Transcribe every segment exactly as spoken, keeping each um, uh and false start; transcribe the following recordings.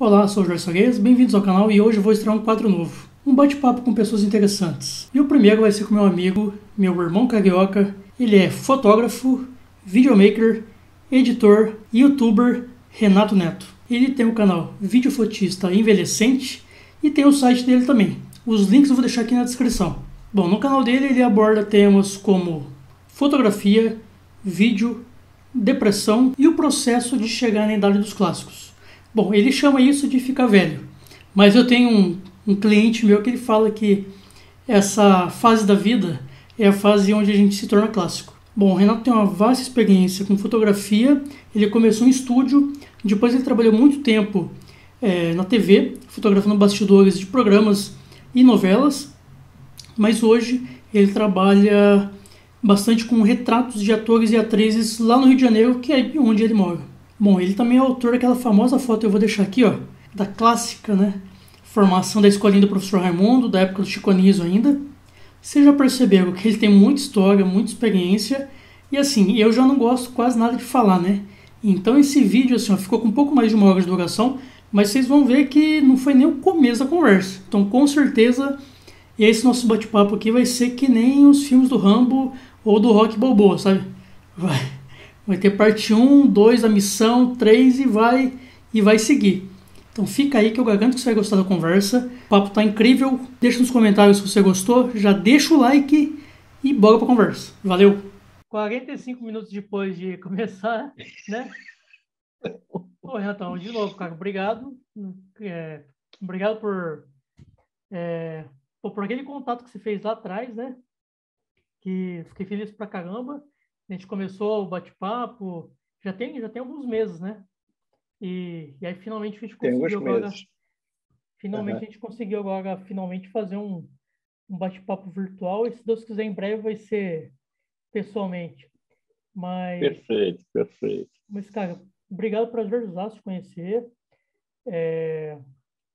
Olá, sou o Jorge Saguez, bem-vindos ao canal e hoje eu vou estrear um quadro novo, um bate-papo com pessoas interessantes. E o primeiro vai ser com meu amigo, meu irmão carioca, ele é fotógrafo, videomaker, editor e youtuber Renato Neto. Ele tem o canal Vídeo Fotista Envelhecente e tem o site dele também. Os links eu vou deixar aqui na descrição. Bom, no canal dele ele aborda temas como fotografia, vídeo, depressão e o processo de chegar na idade dos clássicos. Bom, ele chama isso de ficar velho, mas eu tenho um, um cliente meu que ele fala que essa fase da vida é a fase onde a gente se torna clássico. Bom, o Renato tem uma vasta experiência com fotografia, ele começou em estúdio, depois ele trabalhou muito tempo é, na T V, fotografando bastidores de programas e novelas, mas hoje ele trabalha bastante com retratos de atores e atrizes lá no Rio de Janeiro, que é onde ele mora. Bom, ele também é autor daquela famosa foto, eu vou deixar aqui, ó, da clássica, né, formação da Escolinha do Professor Raimundo, da época do Chico Anísio ainda. Vocês já perceberam que ele tem muita história, muita experiência, e assim, eu já não gosto quase nada de falar, né? Então esse vídeo, assim, ó, ficou com um pouco mais de uma hora de duração, mas vocês vão ver que não foi nem o começo da conversa. Então, com certeza, esse nosso bate-papo aqui vai ser que nem os filmes do Rambo ou do Rock Balboa, sabe? Vai... Vai ter parte um, dois, a missão, três e vai, e vai seguir. Então fica aí que eu garanto que você vai gostar da conversa. O papo tá incrível. Deixa nos comentários se você gostou. Já deixa o like e bora pra conversa. Valeu! quarenta e cinco minutos depois de começar, né? Ô, Renatão, de novo, cara, obrigado. É, obrigado por, é, por aquele contato que você fez lá atrás, né? Que fiquei feliz pra caramba. A gente começou o bate-papo, já tem, já tem alguns meses, né? E, e aí finalmente a gente conseguiu agora... Finalmente uhum. a gente conseguiu agora, finalmente, fazer um, um bate-papo virtual. E se Deus quiser, em breve vai ser pessoalmente. Mas, perfeito, perfeito. Mas, cara, obrigado por ajudar a conhecer. É,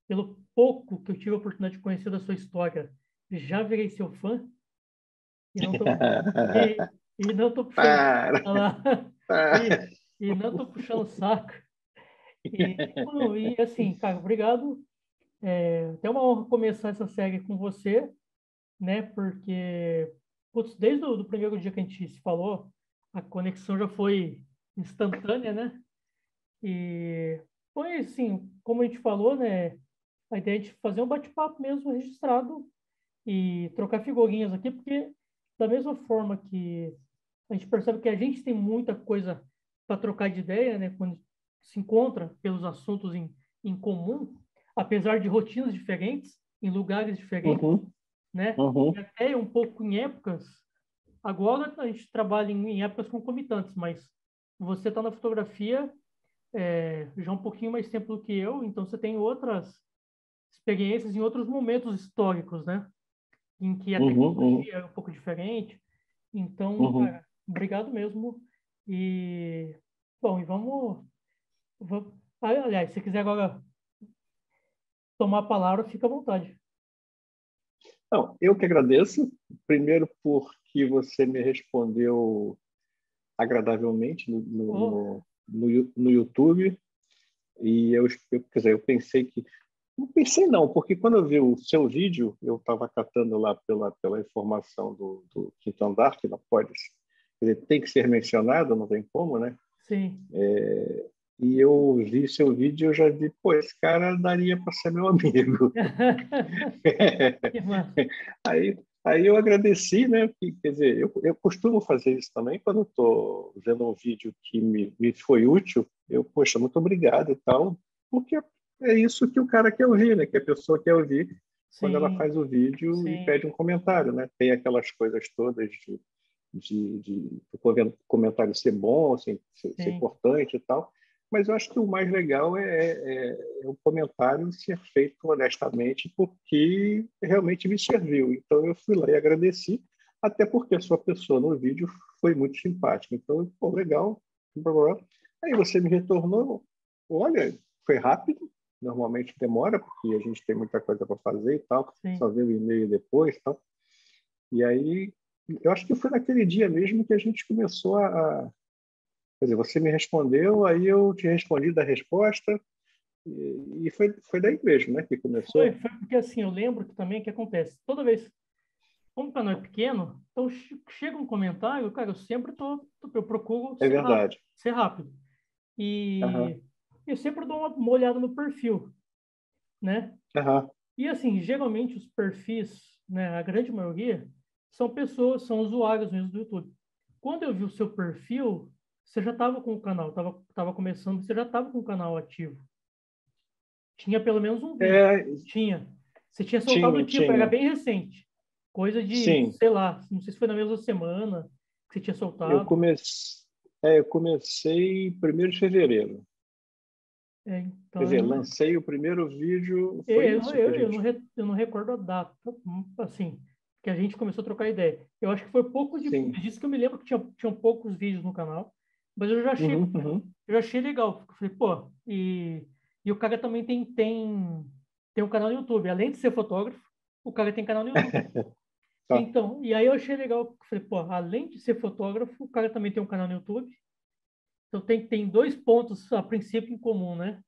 pelo pouco que eu tive a oportunidade de conhecer da sua história, já virei seu fã. E não tô... e, E não tô puxando para, para. E, e não tô puxando o saco. E, e assim, cara, obrigado. É até uma honra começar essa série com você, né? Porque, putz, desde o do primeiro dia que a gente se falou, a conexão já foi instantânea, né? E foi assim, como a gente falou, né? A ideia de fazer um bate-papo mesmo registrado e trocar figurinhas aqui, porque da mesma forma que a gente percebe que a gente tem muita coisa para trocar de ideia, né? Quando se encontra pelos assuntos em, em comum, apesar de rotinas diferentes, em lugares diferentes, uhum. né? Uhum. E até um pouco em épocas. Agora a gente trabalha em, em épocas concomitantes, mas você está na fotografia é, já um pouquinho mais tempo do que eu, então você tem outras experiências em outros momentos históricos, né? Em que a tecnologia uhum, uhum. é um pouco diferente. Então, uhum. cara, obrigado mesmo. E, bom, e vamos... vamos aliás, se quiser agora tomar a palavra, fica à vontade. Não, eu que agradeço. Primeiro, porque você me respondeu agradavelmente no, no, oh. no, no YouTube. E eu, quer dizer, eu pensei que... Não pensei não, porque quando eu vi o seu vídeo, eu estava catando lá pela, pela informação do, do Quinto Andar, que não pode, ele tem que ser mencionado, não tem como, né? Sim. É, e eu vi seu vídeo, eu já vi, pô, esse cara daria para ser meu amigo. é. aí, aí eu agradeci, né? Porque, quer dizer, eu, eu costumo fazer isso também, quando eu estou vendo um vídeo que me, me foi útil, eu, poxa, muito obrigado e tal, porque... É isso que o cara quer ouvir, né? Que a pessoa quer ouvir sim, quando ela faz o vídeo sim. e pede um comentário, né? Tem aquelas coisas todas de, de, de o comentário ser bom, ser, ser importante e tal, mas eu acho que o mais legal é, é, é o comentário ser feito honestamente porque realmente me serviu. Então eu fui lá e agradeci, até porque a sua pessoa no vídeo foi muito simpática. Então, pô, legal. Aí você me retornou, olha, foi rápido. Normalmente demora, porque a gente tem muita coisa para fazer e tal, Sim. só vê o e-mail depois e tal. E aí, eu acho que foi naquele dia mesmo que a gente começou a... Quer dizer, você me respondeu, aí eu te respondi da resposta, E, e foi, foi daí mesmo, né, que começou. Foi, foi porque, assim, eu lembro que também que acontece. Toda vez, como o canal é pequeno, então chega um comentário, cara, eu sempre tô, eu procuro é ser, verdade. Rápido, ser rápido. E uhum. eu sempre dou uma olhada no perfil, né? Uhum. E, assim, geralmente os perfis, né, a grande maioria, são pessoas, são usuários mesmo do YouTube. Quando eu vi o seu perfil, você já estava com o canal, estava tava começando, você já estava com o canal ativo. Tinha pelo menos um vídeo. É... Tinha. Você tinha soltado o tipo, era bem recente. Coisa de, Sim. sei lá, não sei se foi na mesma semana que você tinha soltado. Eu, comece... é, eu comecei primeiro de fevereiro. É, então... Quer dizer, lancei o primeiro vídeo... Foi eu, isso eu, eu, gente... eu, não re... eu não recordo a data, assim, que a gente começou a trocar ideia. Eu acho que foi pouco de... Disso que eu me lembro que tinha, tinham poucos vídeos no canal, mas eu já achei, uhum, uhum. Eu já achei legal. Eu falei, pô, e... E o cara também tem, tem, tem um canal no YouTube. Além de ser fotógrafo, o cara tem canal no YouTube. Tá. Então, e aí eu achei legal. Falei, pô, além de ser fotógrafo, o cara também tem um canal no YouTube. Então, tem, tem dois pontos, a princípio, em comum, né?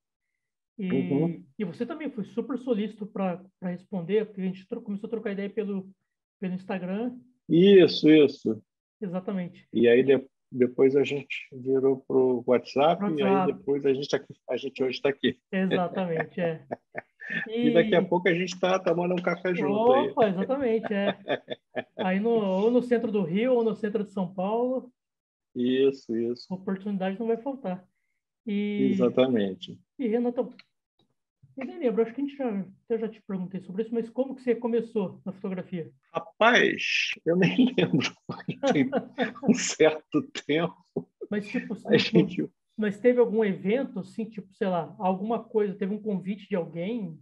E, uhum. e você também foi super solícito para responder, porque a gente começou a trocar ideia pelo, pelo Instagram. Isso, isso. Exatamente. E aí, depois... Depois a gente virou para o WhatsApp, WhatsApp e aí depois a gente, a gente hoje está aqui. Exatamente, é. E... e daqui a pouco a gente está tomando um café junto. Opa, aí. Exatamente, é. Aí no, ou no centro do Rio ou no centro de São Paulo. Isso, isso. Oportunidade não vai faltar. E... Exatamente. E, Renato, eu nem lembro, acho que a gente já, eu já te perguntei sobre isso, mas como que você começou na fotografia? Rapaz, eu nem lembro, porque tem um certo tempo. Mas, tipo, a gente... mas teve algum evento, assim, tipo, sei lá, alguma coisa, teve um convite de alguém?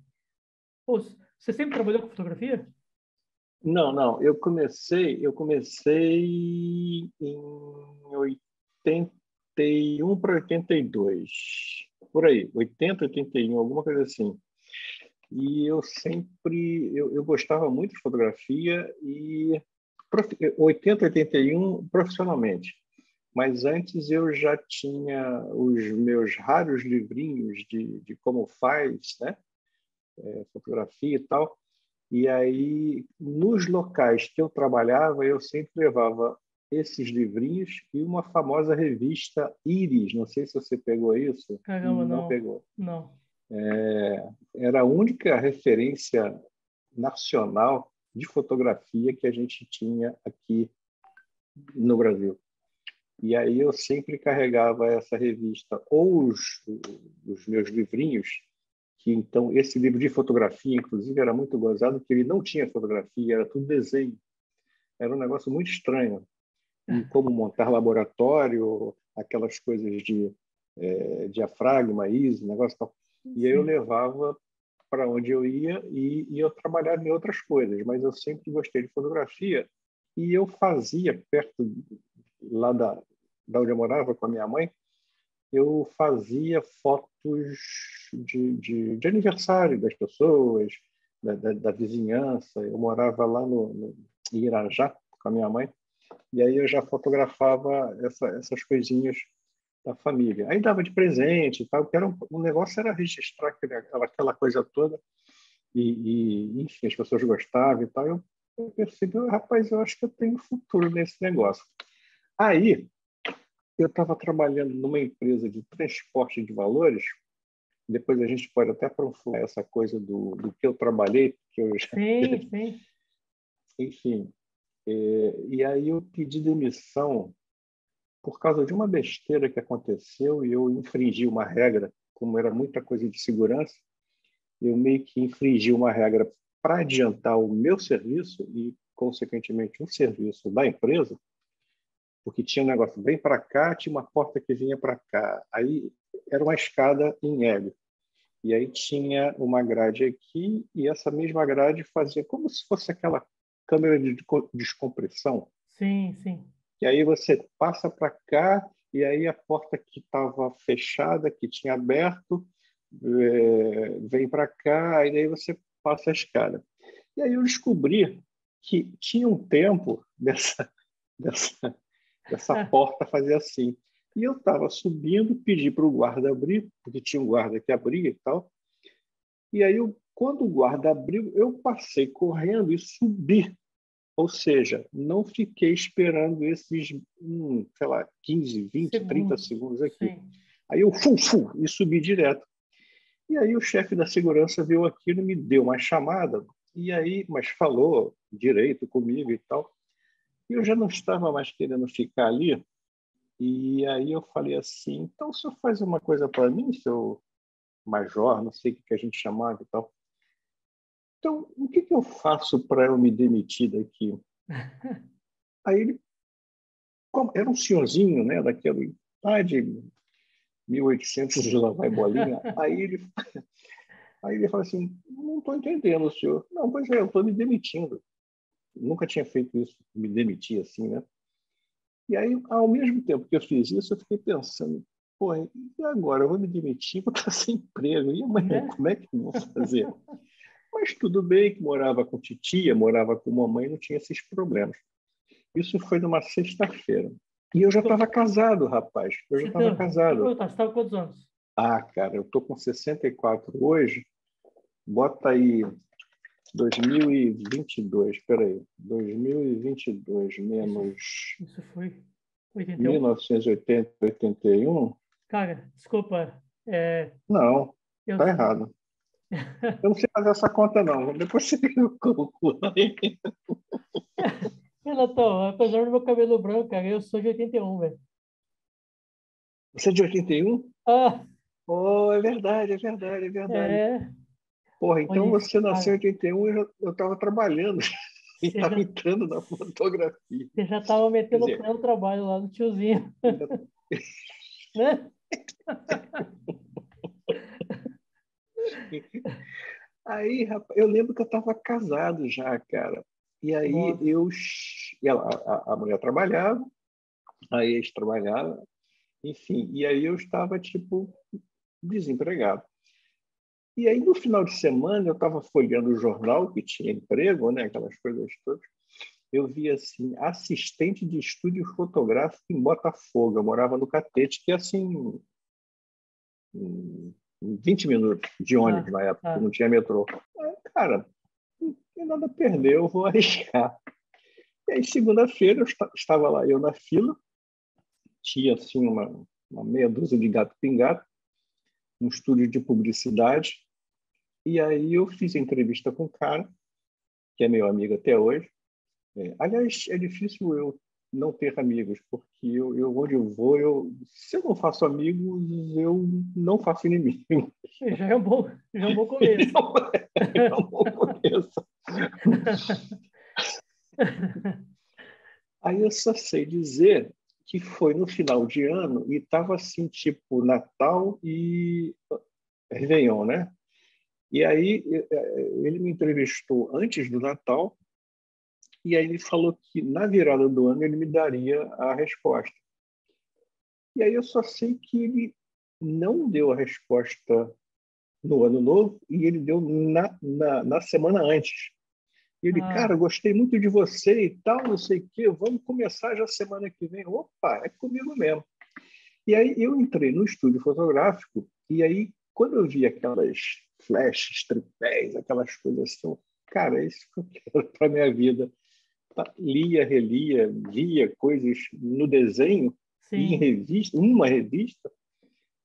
Pô, você sempre trabalhou com fotografia? Não, não, eu comecei, eu comecei em oitenta e um para oitenta e dois. Por aí, oitenta, oitenta e um, alguma coisa assim. E eu sempre... Eu, eu gostava muito de fotografia e... oitenta, oitenta e um, profissionalmente. Mas antes eu já tinha os meus raros livrinhos de, de como faz, né? É, fotografia e tal. E aí, nos locais que eu trabalhava, eu sempre levava esses livrinhos e uma famosa revista Íris. Não sei se você pegou isso. Caramba, não. Não pegou. Não. É, era a única referência nacional de fotografia que a gente tinha aqui no Brasil. E aí eu sempre carregava essa revista ou os, os meus livrinhos, que então esse livro de fotografia, inclusive, era muito gozado, porque ele não tinha fotografia, era tudo desenho. Era um negócio muito estranho. E como montar laboratório, aquelas coisas de é, diafragma, I S O, negócio tal. E aí eu levava para onde eu ia e, e eu trabalhava em outras coisas, mas eu sempre gostei de fotografia e eu fazia perto lá da, da onde eu morava com a minha mãe, eu fazia fotos de, de, de aniversário das pessoas, da, da, da vizinhança. Eu morava lá no, no Irajá com a minha mãe. E aí eu já fotografava essa, essas coisinhas da família. Aí dava de presente e tal, porque era um, o negócio era registrar aquela, aquela coisa toda e, e, enfim, as pessoas gostavam e tal. Eu, eu percebi, rapaz, eu acho que eu tenho futuro nesse negócio. Aí eu estava trabalhando numa empresa de transporte de valores. Depois a gente pode até aprofundar essa coisa do, do que eu trabalhei. Que eu já... Sim, sim. Enfim... É, e aí eu pedi demissão por causa de uma besteira que aconteceu e eu infringi uma regra, como era muita coisa de segurança, eu meio que infringi uma regra para adiantar o meu serviço e, consequentemente, um serviço da empresa, porque tinha um negócio bem para cá, tinha uma porta que vinha para cá, aí era uma escada em L. E aí tinha uma grade aqui e essa mesma grade fazia como se fosse aquela câmera de descompressão. Sim, sim. E aí você passa para cá, e aí a porta que estava fechada, que tinha aberto, é, vem para cá, e aí você passa a escada. E aí eu descobri que tinha um tempo dessa, dessa, dessa porta fazer assim. E eu estava subindo, pedi para o guarda abrir, porque tinha um guarda que abria e tal, E aí, eu, quando o guarda abriu, eu passei correndo e subi. Ou seja, não fiquei esperando esses, hum, sei lá, quinze, vinte, trinta segundos aqui. Sim. Aí eu fum, fum, e subi direto. E aí o chefe da segurança viu aquilo e me deu uma chamada, e aí, mas falou direito comigo e tal. E eu já não estava mais querendo ficar ali. E aí eu falei assim, então o senhor faz uma coisa para mim, seu major, não sei o que a gente chamava e tal. Então, o que que eu faço para eu me demitir daqui? Aí ele, como, era um senhorzinho, né, daquela idade, mil e oitocentos de lá vai bolinha. Aí ele, aí ele fala assim, não estou entendendo, senhor. Não, pois é, eu estou me demitindo. Nunca tinha feito isso, me demitir assim, né? E aí, ao mesmo tempo que eu fiz isso, eu fiquei pensando, pô, e agora? Eu vou me demitir, vou estar sem emprego. E amanhã, como é que eu vou fazer? Mas tudo bem que morava com titia, morava com mamãe, não tinha esses problemas. Isso foi numa sexta-feira. E eu já estava casado, rapaz. Eu já estava casado. Você estava com quantos anos? Ah, cara, eu estou com sessenta e quatro hoje. Bota aí dois mil e vinte e dois. Espera aí. dois mil e vinte e dois menos... Isso foi oitenta e um. mil novecentos e oitenta, oitenta e um. Cara, desculpa. É... Não, está eu... errado. Eu não sei fazer essa conta, não. Depois você calcula aí. Renatão, apesar do meu cabelo branco, cara, eu sou de oitenta e um, velho. Você é de oitenta e um? Ah! Oh, é verdade, é verdade, é verdade. É. Porra, então Olha você isso, nasceu em oitenta e um e eu estava trabalhando. E estava já... entrando na fotografia. Você já estava metendo o pé no trabalho lá do tiozinho. Né? Aí, rapaz, eu lembro que eu estava casado já, cara. E aí Nossa. eu... Ela, a, a mulher trabalhava, a ex trabalhava, enfim. E aí eu estava, tipo, desempregado. E aí, no final de semana, eu estava folheando o jornal, que tinha emprego, né, aquelas coisas todas. Eu vi assim, assistente de estúdio fotográfico em Botafogo. Eu morava no Catete, que é assim... vinte minutos de ônibus ah, na época, ah. não tinha metrô. Cara... E nada perdeu, eu vou arriscar. E aí, segunda-feira, eu estava lá, eu na fila, tinha assim uma, uma meia dúzia de gato-pingato, um estúdio de publicidade, e aí eu fiz a entrevista com o cara, que é meu amigo até hoje. É, aliás, é difícil eu não ter amigos, porque eu, eu onde eu vou, eu, se eu não faço amigos, eu não faço inimigo. Já é um bom, já é um bom começo. Não, é, é um bom começo. Aí eu só sei dizer que foi no final de ano e estava assim, tipo, Natal e Réveillon, né? E aí ele me entrevistou antes do Natal. E aí ele falou que, na virada do ano, ele me daria a resposta. E aí eu só sei que ele não deu a resposta no ano novo e ele deu na, na, na semana antes. Ele, ah. cara, gostei muito de você e tal, não sei o quê, vamos começar já semana que vem. Opa, é comigo mesmo. E aí eu entrei no estúdio fotográfico e aí, quando eu vi aquelas flashes, tripés, aquelas coisas assim, cara, é isso que eu quero para a minha vida. Lia, relia, via coisas no desenho, em revista, uma revista,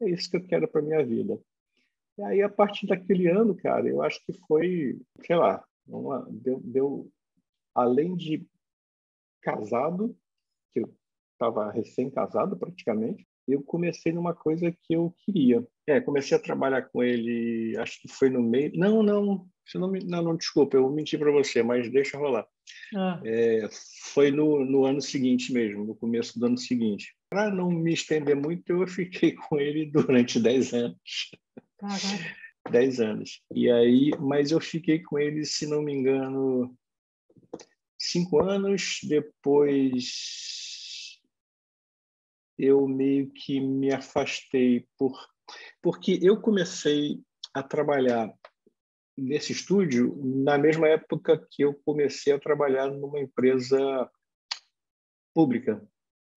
é isso que eu quero para a minha vida. E aí, a partir daquele ano, cara, eu acho que foi, sei lá, uma, deu, deu, além de casado, que eu estava recém-casado praticamente, eu comecei numa coisa que eu queria. É, comecei a trabalhar com ele, acho que foi no meio... Não, não, você não, me... não, não desculpa, eu menti para você, mas deixa rolar. Ah. É, foi no, no ano seguinte mesmo, no começo do ano seguinte. Para não me estender muito, eu fiquei com ele durante dez anos. Caraca. dez anos. E aí, mas eu fiquei com ele, se não me engano, cinco anos, depois... eu meio que me afastei, por... porque eu comecei a trabalhar nesse estúdio na mesma época que eu comecei a trabalhar numa empresa pública,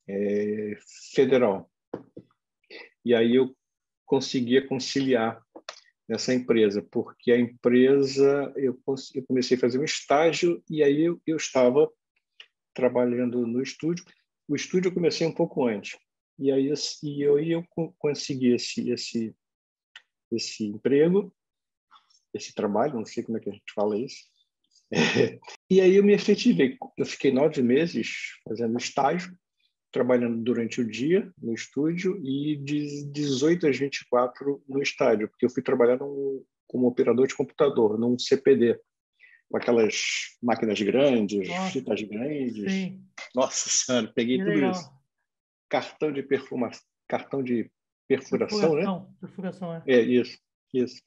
é, federal. E aí eu conseguia conciliar nessa empresa, porque a empresa, eu, eu comecei a fazer um estágio e aí eu, eu estava trabalhando no estúdio. O estúdio eu comecei um pouco antes. E aí e eu, eu consegui esse, esse, esse emprego, esse trabalho, não sei como é que a gente fala isso. É. E aí eu me efetivei. Eu fiquei nove meses fazendo estágio, trabalhando durante o dia no estúdio e de dezoito às vinte e quatro no estádio, porque eu fui trabalhar no, como operador de computador, num C P D, com aquelas máquinas grandes, nossa, fitas grandes. Sim. Nossa Senhora, peguei que tudo legal. Isso. Cartão de, perfuma... Cartão de perfuração, perfuração, né? Perfuração, é. É, isso, isso.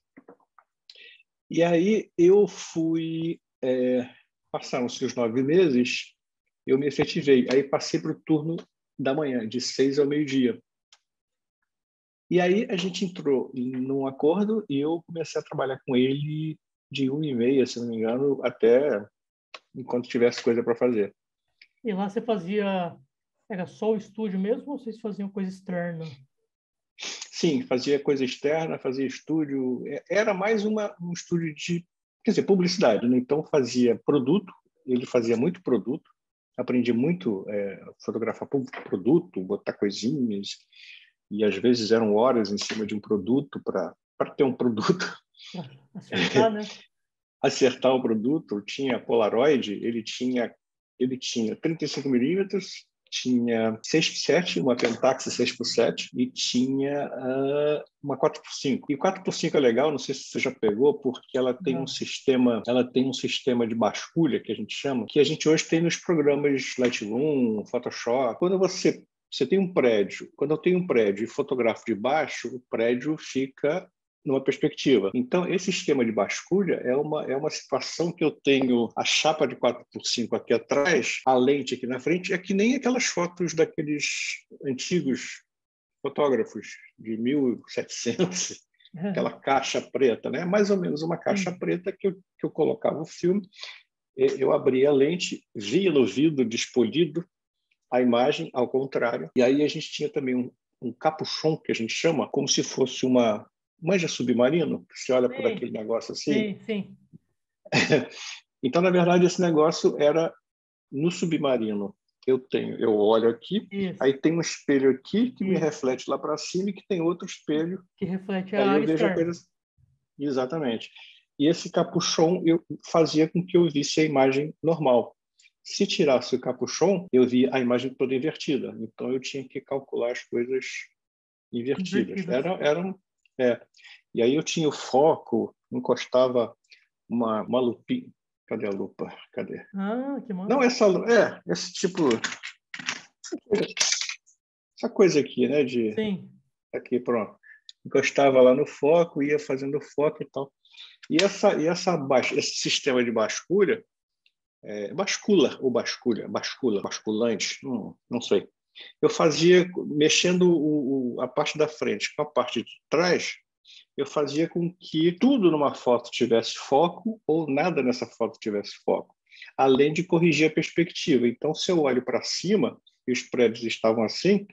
E aí eu fui... É, passaram-se os nove meses, eu me efetivei. Aí passei para o turno da manhã, de seis ao meio-dia. E aí a gente entrou num acordo e eu comecei a trabalhar com ele de uma e meia, se não me engano, até enquanto tivesse coisa para fazer. E lá você fazia... Era só o estúdio mesmo ou vocês faziam coisa externa? Sim, fazia coisa externa, fazia estúdio. Era mais uma, um estúdio de... Quer dizer, publicidade, né? Então fazia produto, ele fazia muito produto, aprendi muito é, fotografar produto, botar coisinhas, e às vezes eram horas em cima de um produto para para ter um produto. Acertar, né? Acertar o produto. Tinha Polaroid, ele tinha, ele tinha trinta e cinco milímetros, tinha seis por sete, uma Pentax seis por sete e tinha uh, uma quatro por cinco. E quatro por cinco é legal, não sei se você já pegou, porque ela tem não. um sistema, ela tem um sistema de basculha, que a gente chama, que a gente hoje tem nos programas Lightroom, Photoshop. Quando você, você tem um prédio, quando eu tenho um prédio e fotografo de baixo, o prédio fica numa perspectiva. Então, esse esquema de basculha é uma, é uma situação que eu tenho a chapa de quatro por cinco aqui atrás, a lente aqui na frente, é que nem aquelas fotos daqueles antigos fotógrafos de mil e setecentos, uhum. Aquela caixa preta, né? Mais ou menos uma caixa uhum. preta que eu, que eu colocava o filme, eu abria a lente, via no vidro despolido a imagem, ao contrário, e aí a gente tinha também um, um capuchon, que a gente chama, como se fosse uma... Manja submarino, que você olha sim, por aquele negócio assim. Sim, sim. Então, na verdade, esse negócio era no submarino. Eu tenho, eu olho aqui, isso. Aí tem um espelho aqui que isso. me reflete lá para cima e que tem outro espelho que reflete a área externa. Exatamente. E esse capuchon eu fazia com que eu visse a imagem normal. Se tirasse o capuchon, eu via a imagem toda invertida. Então, eu tinha que calcular as coisas invertidas. Invertidas. Era, era um É. E aí eu tinha o foco, encostava uma, uma lupinha. Cadê a lupa? Cadê? Ah, que maravilha. Não, essa é, esse tipo... Essa coisa aqui, né? De... Sim. Aqui, pronto. Encostava lá no foco, ia fazendo foco e tal. E, essa, e essa, esse sistema de basculha, é, bascula ou basculha, bascula, basculante, hum, não sei. Eu fazia, mexendo o, o, a parte da frente com a parte de trás, eu fazia com que tudo numa foto tivesse foco ou nada nessa foto tivesse foco, além de corrigir a perspectiva. Então, se eu olho para cima e os prédios estavam assim,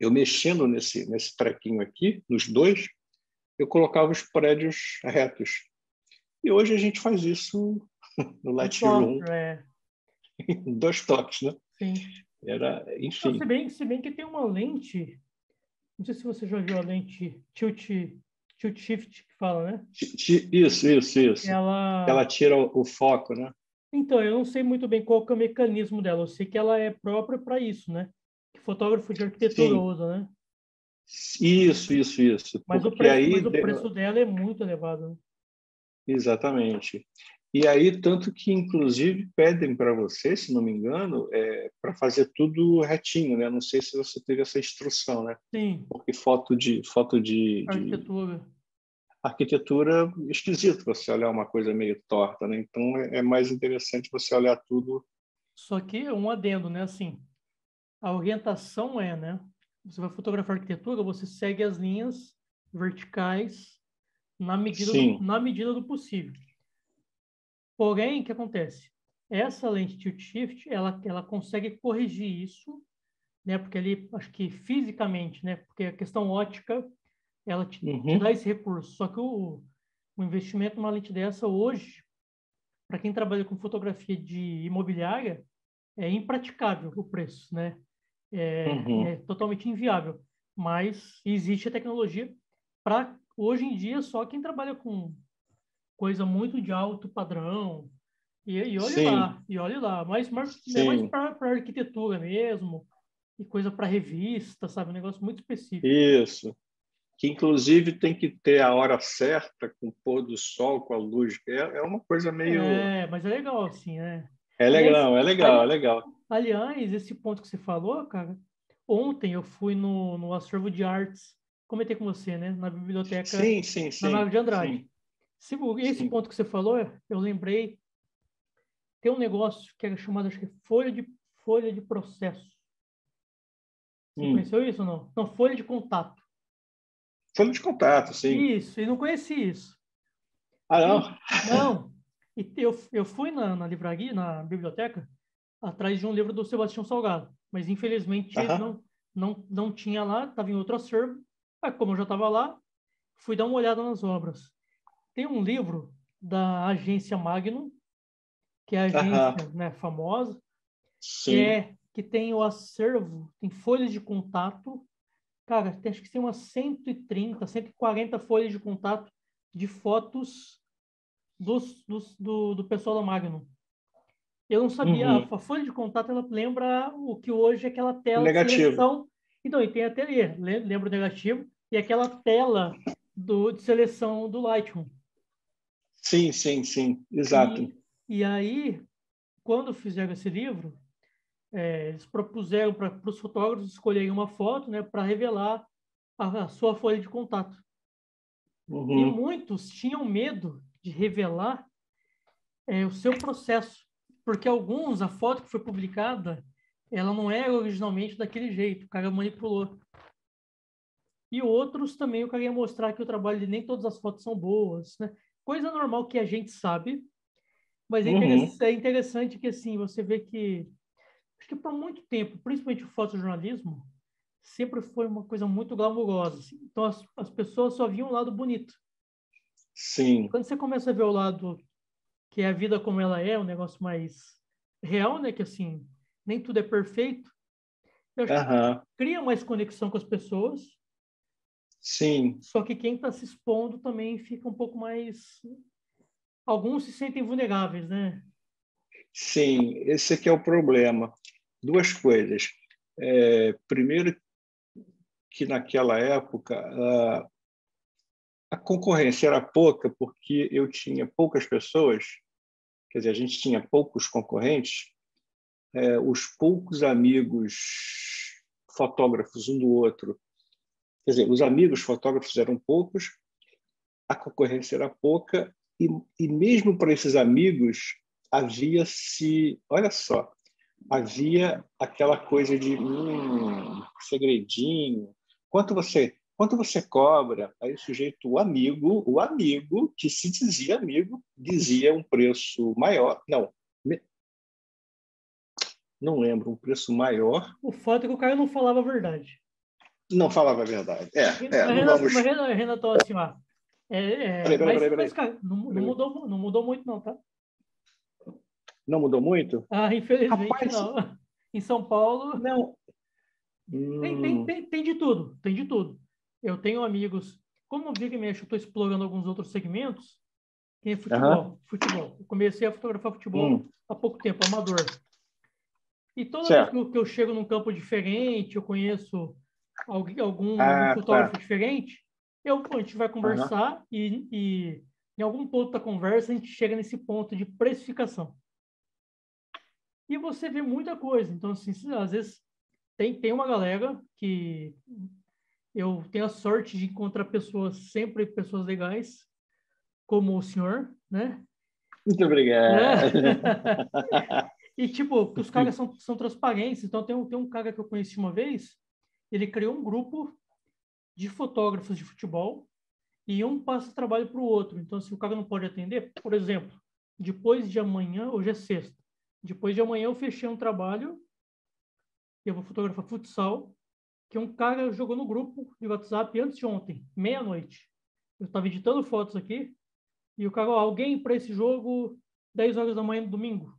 eu mexendo nesse, nesse trequinho aqui, nos dois, eu colocava os prédios retos. E hoje a gente faz isso no Lightroom. É. Dois toques, né? Sim. Era, enfim. Não, se, bem, se bem que tem uma lente, não sei se você já viu a lente tilt, tilt shift que fala, né? Isso, isso, isso. Ela, ela tira o, o foco, né? Então, eu não sei muito bem qual que é o mecanismo dela. Eu sei que ela é própria para isso, né? Que fotógrafo de arquitetura sim. usa, né? Isso, isso, isso. Mas, o preço, aí mas deu... o preço dela é muito elevado. Né? Exatamente. E aí, tanto que, inclusive, pedem para você, se não me engano, é, para fazer tudo retinho, né? Não sei se você teve essa instrução, né? Sim. Porque foto de... Foto de arquitetura. De... Arquitetura, esquisito você olhar uma coisa meio torta, né? Então, é, é mais interessante você olhar tudo... Só que, um adendo, né? Assim, a orientação é, né? Você vai fotografar arquitetura, você segue as linhas verticais na medida, do, na medida do possível. Porém, o que acontece? Essa lente tilt shift, ela, ela consegue corrigir isso, né? Porque ali, acho que fisicamente, né? Porque a questão ótica, Ela te, uhum. te dá esse recurso. Só que o, o investimento numa lente dessa hoje, para quem trabalha com fotografia de imobiliária, é impraticável o preço, né? É, uhum. é totalmente inviável. Mas existe a tecnologia para, hoje em dia, só quem trabalha com coisa muito de alto padrão. E, e olhe Sim. lá, e olhe lá. Mas, mas é mais para arquitetura mesmo, e coisa para revista, sabe? Um negócio muito específico. Isso. Que, inclusive, tem que ter a hora certa, com o pôr do sol, com a luz. É, é uma coisa meio... É, mas é legal, assim, né? É legal, aliás, é legal, é legal. Aliás, esse ponto que você falou, cara, ontem eu fui no, no Astro World Arts, comentei com você, né? Na biblioteca, sim, sim, sim, na Nave de Andrade. Sim, sim. Esse ponto que você falou, eu lembrei, tem um negócio que era chamado, acho que é folha de, folha de processo. Você hum. conheceu isso ou não? Não, folha de contato. Folha de contato, sim. Isso, e não conheci isso. Ah, não? Não. E eu, eu fui na, na livraria, na biblioteca, atrás de um livro do Sebastião Salgado. Mas, infelizmente, uhum. não, não, não tinha lá, estava em outro acervo. Aí, como eu já estava lá, fui dar uma olhada nas obras. Tem um livro da agência Magnum, que é a agência uhum. né, famosa, que, é, que tem o acervo, tem folhas de contato. Cara, tem, acho que tem umas cento e trinta, cento e quarenta folhas de contato de fotos... Dos, dos, do, do pessoal da Magnum. Eu não sabia, uhum. a, a folha de contato ela lembra o que hoje é aquela tela negativo. De seleção. Então, e tem até ali, lembra o negativo, e aquela tela do, de seleção do Lightroom. Sim, sim, sim, exato. E, e aí, quando fizeram esse livro, é, eles propuseram para os fotógrafos escolherem uma foto, né, para revelar a, a sua folha de contato. Uhum. E muitos tinham medo de revelar é, o seu processo, porque alguns, a foto que foi publicada, ela não era originalmente daquele jeito, o cara manipulou. E outros também, eu queria mostrar que o trabalho de nem todas as fotos são boas, né? Coisa normal que a gente sabe, mas é, uhum. interessante, é interessante que, assim, você vê que, acho que por muito tempo, principalmente o fotojornalismo, sempre foi uma coisa muito glamourosa, assim. Então as, as pessoas só viam o lado bonito. Sim. Quando você começa a ver o lado que é a vida como ela é, um negócio mais real, né? Que, assim, nem tudo é perfeito. Eu acho uh-huh. que cria mais conexão com as pessoas. Sim. Só que quem está se expondo também fica um pouco mais... Alguns se sentem vulneráveis, né? Sim, esse aqui é o problema. Duas coisas. É, primeiro, que naquela época... A... A concorrência era pouca porque eu tinha poucas pessoas, quer dizer, a gente tinha poucos concorrentes, é, os poucos amigos fotógrafos um do outro, quer dizer, os amigos fotógrafos eram poucos, a concorrência era pouca e, e mesmo para esses amigos havia-se, olha só, havia aquela coisa de hum, segredinho, quanto você... Quanto você cobra, aí o sujeito, o amigo, o amigo que se dizia amigo, dizia um preço maior. Não, me... não lembro, um preço maior. O fato é que o cara não falava a verdade. Não falava a verdade. É, é, mas, Renato, vamos... mas Renato, assim, ó. É, é, peraí, peraí, mas, peraí, peraí. Mas, cara, não, não, mudou, não mudou muito, não, tá? Não mudou muito? Ah, infelizmente, rapaz, não. Em São Paulo... Não. Tem, tem, tem, tem de tudo, tem de tudo. Eu tenho amigos, como eu vivo e mexo, eu estou explorando alguns outros segmentos, que é futebol. Uhum. Futebol. Eu comecei a fotografar futebol uhum. há pouco tempo, amador. E toda certo. Vez que eu chego num campo diferente, eu conheço alguém, algum ah, fotógrafo tá. diferente, eu, a gente vai conversar uhum. e, e em algum ponto da conversa a gente chega nesse ponto de precificação. E você vê muita coisa. Então, assim, às vezes tem, tem uma galera que... Eu tenho a sorte de encontrar pessoas, sempre pessoas legais, como o senhor, né? Muito obrigado. Né? E, tipo, os caras são, são transparentes. Então, tem um, tem um cara que eu conheci uma vez, ele criou um grupo de fotógrafos de futebol e um passa o trabalho para o outro. Então, se o cara não pode atender, por exemplo, depois de amanhã, hoje é sexta, depois de amanhã eu fechei um trabalho, eu vou fotografar futsal, que um cara jogou no grupo de WhatsApp antes de ontem, meia-noite. Eu estava editando fotos aqui, e o cara, ó, alguém para esse jogo, dez horas da manhã no domingo.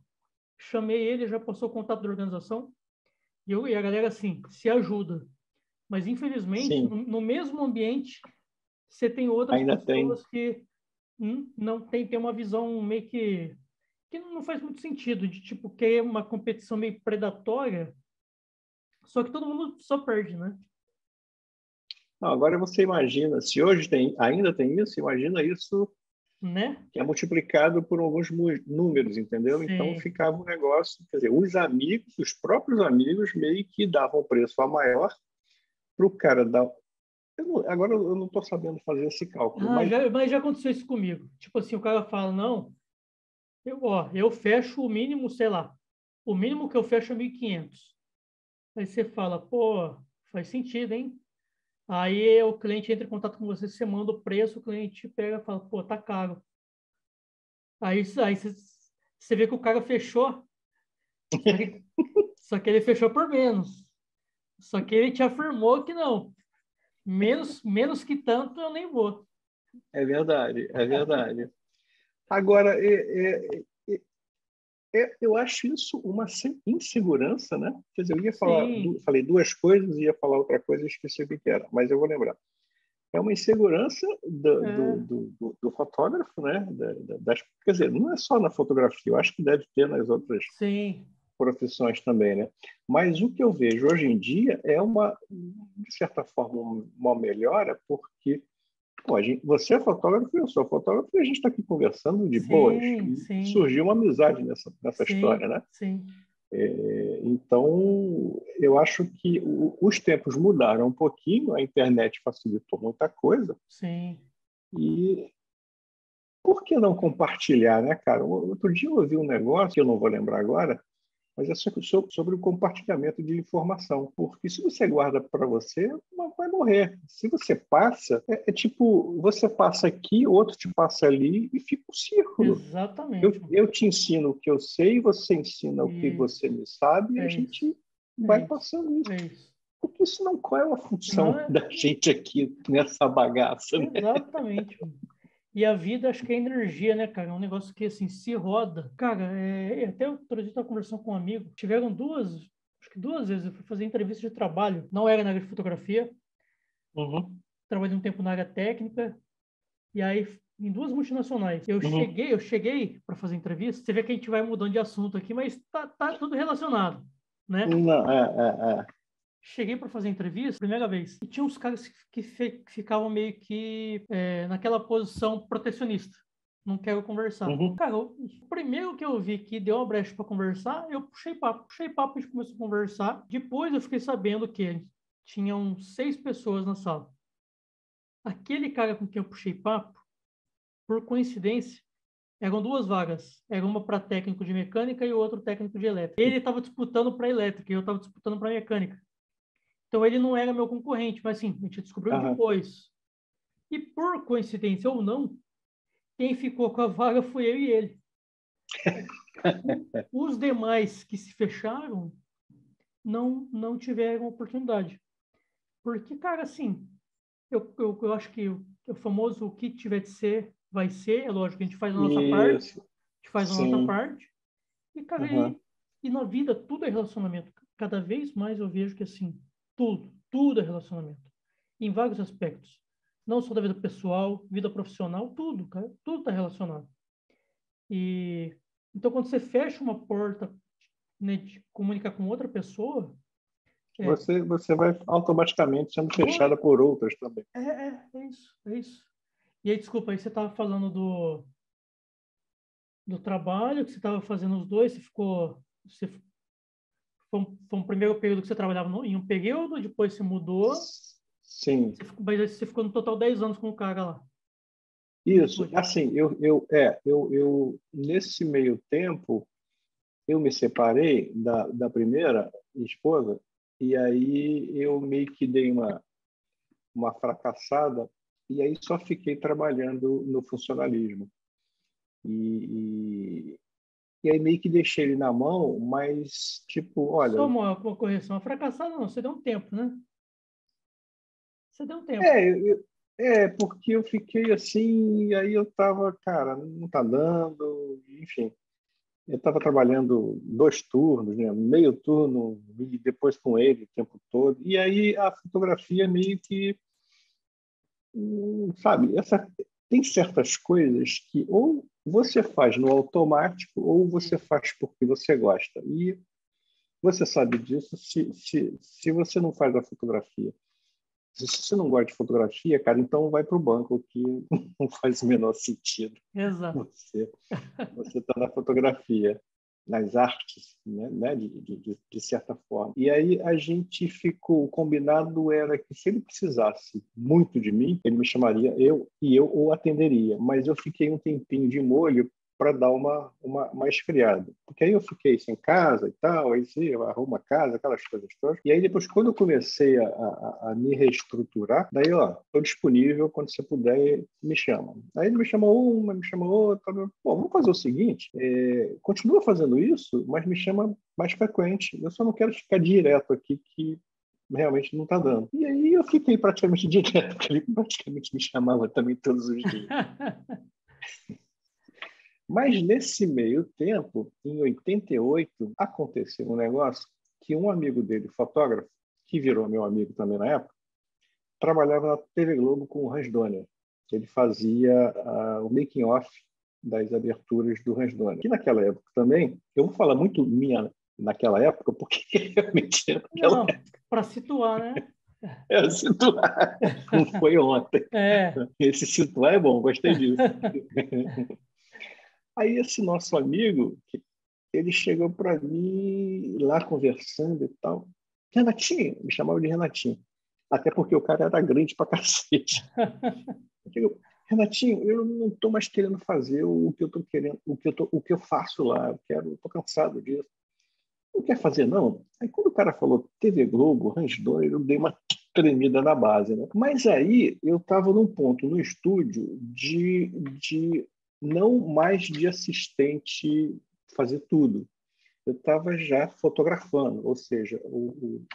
Chamei ele, já passou o contato da organização, e, eu, e a galera, assim, se ajuda. Mas, infelizmente, no, no mesmo ambiente, você tem outras Ainda pessoas tem. que hum, não tem, tem uma visão meio que... que não faz muito sentido, de, tipo, querer uma competição meio predatória, só que todo mundo só perde, né? Não, agora você imagina, se hoje tem, ainda tem isso, imagina isso, né? Que é multiplicado por alguns números, entendeu? Sim. Então ficava um negócio, quer dizer, os amigos, os próprios amigos meio que davam preço a maior para o cara dar... Eu não, agora eu não estou sabendo fazer esse cálculo. Ah, mas... Já, mas já aconteceu isso comigo. Tipo assim, o cara fala, não, eu, ó, eu fecho o mínimo, sei lá, o mínimo que eu fecho é mil e quinhentos. Aí você fala, pô, faz sentido, hein? Aí o cliente entra em contato com você, você manda o preço, o cliente pega e fala, pô, tá caro. Aí, aí você, você vê que o cara fechou, só que, só que ele fechou por menos. Só que ele te afirmou que não. Menos, menos que tanto, eu nem vou. É verdade, é verdade. Agora, é, é, é, eu acho isso uma insegurança, né? Quer dizer, eu ia falar, du, falei duas coisas, ia falar outra coisa e esqueci o que era, mas eu vou lembrar. É uma insegurança do, é. do, do, do, do fotógrafo, né? Da, da, das, quer dizer, não é só na fotografia, eu acho que deve ter nas outras Sim. profissões também, né? Mas o que eu vejo hoje em dia é uma, de certa forma, uma melhora, porque Bom, gente, você é fotógrafo, eu sou fotógrafo e a gente está aqui conversando de sim, boas. Sim. Surgiu uma amizade nessa, nessa sim, história, né? Sim. É, então, eu acho que o, os tempos mudaram um pouquinho, a internet facilitou muita coisa. Sim. E por que não compartilhar, né, cara? Outro dia eu ouvi um negócio, que eu não vou lembrar agora, mas é sobre o compartilhamento de informação. Porque se você guarda para você, vai morrer. Se você passa, é, é tipo, você passa aqui, outro te passa ali e fica um círculo. Exatamente. Eu, eu te ensino o que eu sei, você ensina isso. o que você me sabe, é e a gente isso. vai é passando isso. É isso. Porque isso não qual é a função é... da gente aqui nessa bagaça. Né? Exatamente. E a vida, acho que é energia, né, cara? É um negócio que, assim, se roda. Cara, é... até outro dia eu estava conversando com um amigo. Tiveram duas, acho que duas vezes, eu fui fazer entrevista de trabalho. Não era na área de fotografia. Uhum. Trabalhei um tempo na área técnica. E aí, em duas multinacionais. Eu uhum. cheguei, eu cheguei para fazer entrevista. Você vê que a gente vai mudando de assunto aqui, mas tá, tá tudo relacionado, né? Não, é, é, é. Cheguei para fazer entrevista, primeira vez, e tinha uns caras que ficavam meio que é, naquela posição protecionista. Não quero conversar. Uhum. Cara, o primeiro que eu vi que deu uma brecha para conversar, eu puxei papo. Puxei papo, a gente começou a conversar. Depois eu fiquei sabendo que tinham seis pessoas na sala. Aquele cara com quem eu puxei papo, por coincidência, eram duas vagas. Era uma para técnico de mecânica e o outro técnico de elétrica. Ele estava disputando para elétrica e eu estava disputando para mecânica. Então, ele não era meu concorrente, mas sim, a gente descobriu uhum. depois. E por coincidência ou não, quem ficou com a vaga foi eu e ele. Os demais que se fecharam não, não tiveram oportunidade. Porque, cara, assim, eu, eu, eu acho que o, o famoso o que tiver de ser, vai ser. É lógico, a gente faz a nossa Isso. parte. A gente faz sim. a nossa parte. E, cara, uhum. e, e na vida tudo é relacionamento. Cada vez mais eu vejo que, assim, Tudo, tudo é relacionamento. Em vários aspectos. Não só da vida pessoal, vida profissional, tudo, cara. Tudo está relacionado. E, então, quando você fecha uma porta, né, de comunicar com outra pessoa... É, você, você vai automaticamente sendo fechada é, por outras também. É, é, é isso, é isso. E aí, desculpa, aí você estava falando do, do trabalho que você estava fazendo os dois, você ficou... Você, Foi um, foi um primeiro período que você trabalhava no, em um período, depois você mudou. Sim. Você ficou, mas você ficou no total dez anos com o cara lá. Isso. Depois. Assim, eu, eu, é, eu, eu, nesse meio tempo, eu me separei da, da primeira esposa e aí eu meio que dei uma, uma fracassada e aí só fiquei trabalhando no funcionalismo. E... e... E aí meio que deixei ele na mão, mas, tipo, olha... Só uma, uma correção. Fracassado não, você deu um tempo, né? Você deu um tempo. É, é, porque eu fiquei assim, e aí eu tava, cara, não tá dando, enfim. Eu tava trabalhando dois turnos, né? Meio turno, e depois com ele o tempo todo. E aí a fotografia meio que... Sabe, essa, tem certas coisas que ou você faz no automático ou você faz porque você gosta. E você sabe disso se, se, se você não faz a fotografia. Se você não gosta de fotografia, cara, então vai para o banco, que não faz o menor sentido. Exato. Você está na fotografia, nas artes, né? Né? De, de, de certa forma. E aí a gente ficou, o combinado era que se ele precisasse muito de mim, ele me chamaria, eu e eu o atenderia. Mas eu fiquei um tempinho de molho para dar uma, uma, uma esfriada. Porque aí eu fiquei sem casa e tal, aí você arruma casa, aquelas coisas todas. E aí depois, quando eu comecei a, a, a me reestruturar, daí, ó, estou disponível, quando você puder, me chama. Aí ele me chamou uma, me chamou outra. Pô, vamos fazer o seguinte, é, continua fazendo isso, mas me chama mais frequente. Eu só não quero ficar direto aqui, que realmente não está dando. E aí eu fiquei praticamente direto, porque ele praticamente me chamava também todos os dias. Mas, nesse meio tempo, em oitenta e oito, aconteceu um negócio que um amigo dele, fotógrafo, que virou meu amigo também na época, trabalhava na T V Globo com o Hans Donner. Ele fazia uh, o making-off das aberturas do Hans Donner. Que naquela época também, eu vou falar muito minha naquela época, porque realmente era naquela Não, época. Para situar, né? É, situar. Não foi ontem. É. Esse situar é bom, gostei disso. Aí esse nosso amigo, ele chegou para mim lá conversando e tal. Renatinho, me chamava de Renatinho. Até porque o cara era grande pra cacete. Eu digo, Renatinho, eu não estou mais querendo fazer o que eu tô querendo, o que eu tô, o que eu faço lá. Eu quero, estou cansado disso. Não quer fazer, não? Aí quando o cara falou T V Globo, Hans Donner, eu dei uma tremida na base, né? Mas aí eu estava num ponto no estúdio de... de não mais de assistente fazer tudo. Eu estava já fotografando, ou seja, o, o,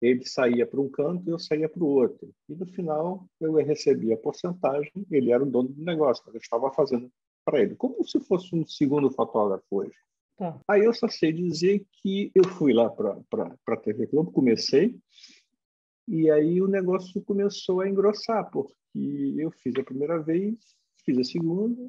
ele saía para um canto e eu saía para o outro. E, no final, eu recebia a porcentagem, ele era o dono do negócio, mas eu estava fazendo para ele, como se fosse um segundo fotógrafo hoje. Tá. Aí eu só sei dizer que eu fui lá para a T V Globo, comecei, e aí o negócio começou a engrossar, porque eu fiz a primeira vez, fiz a segunda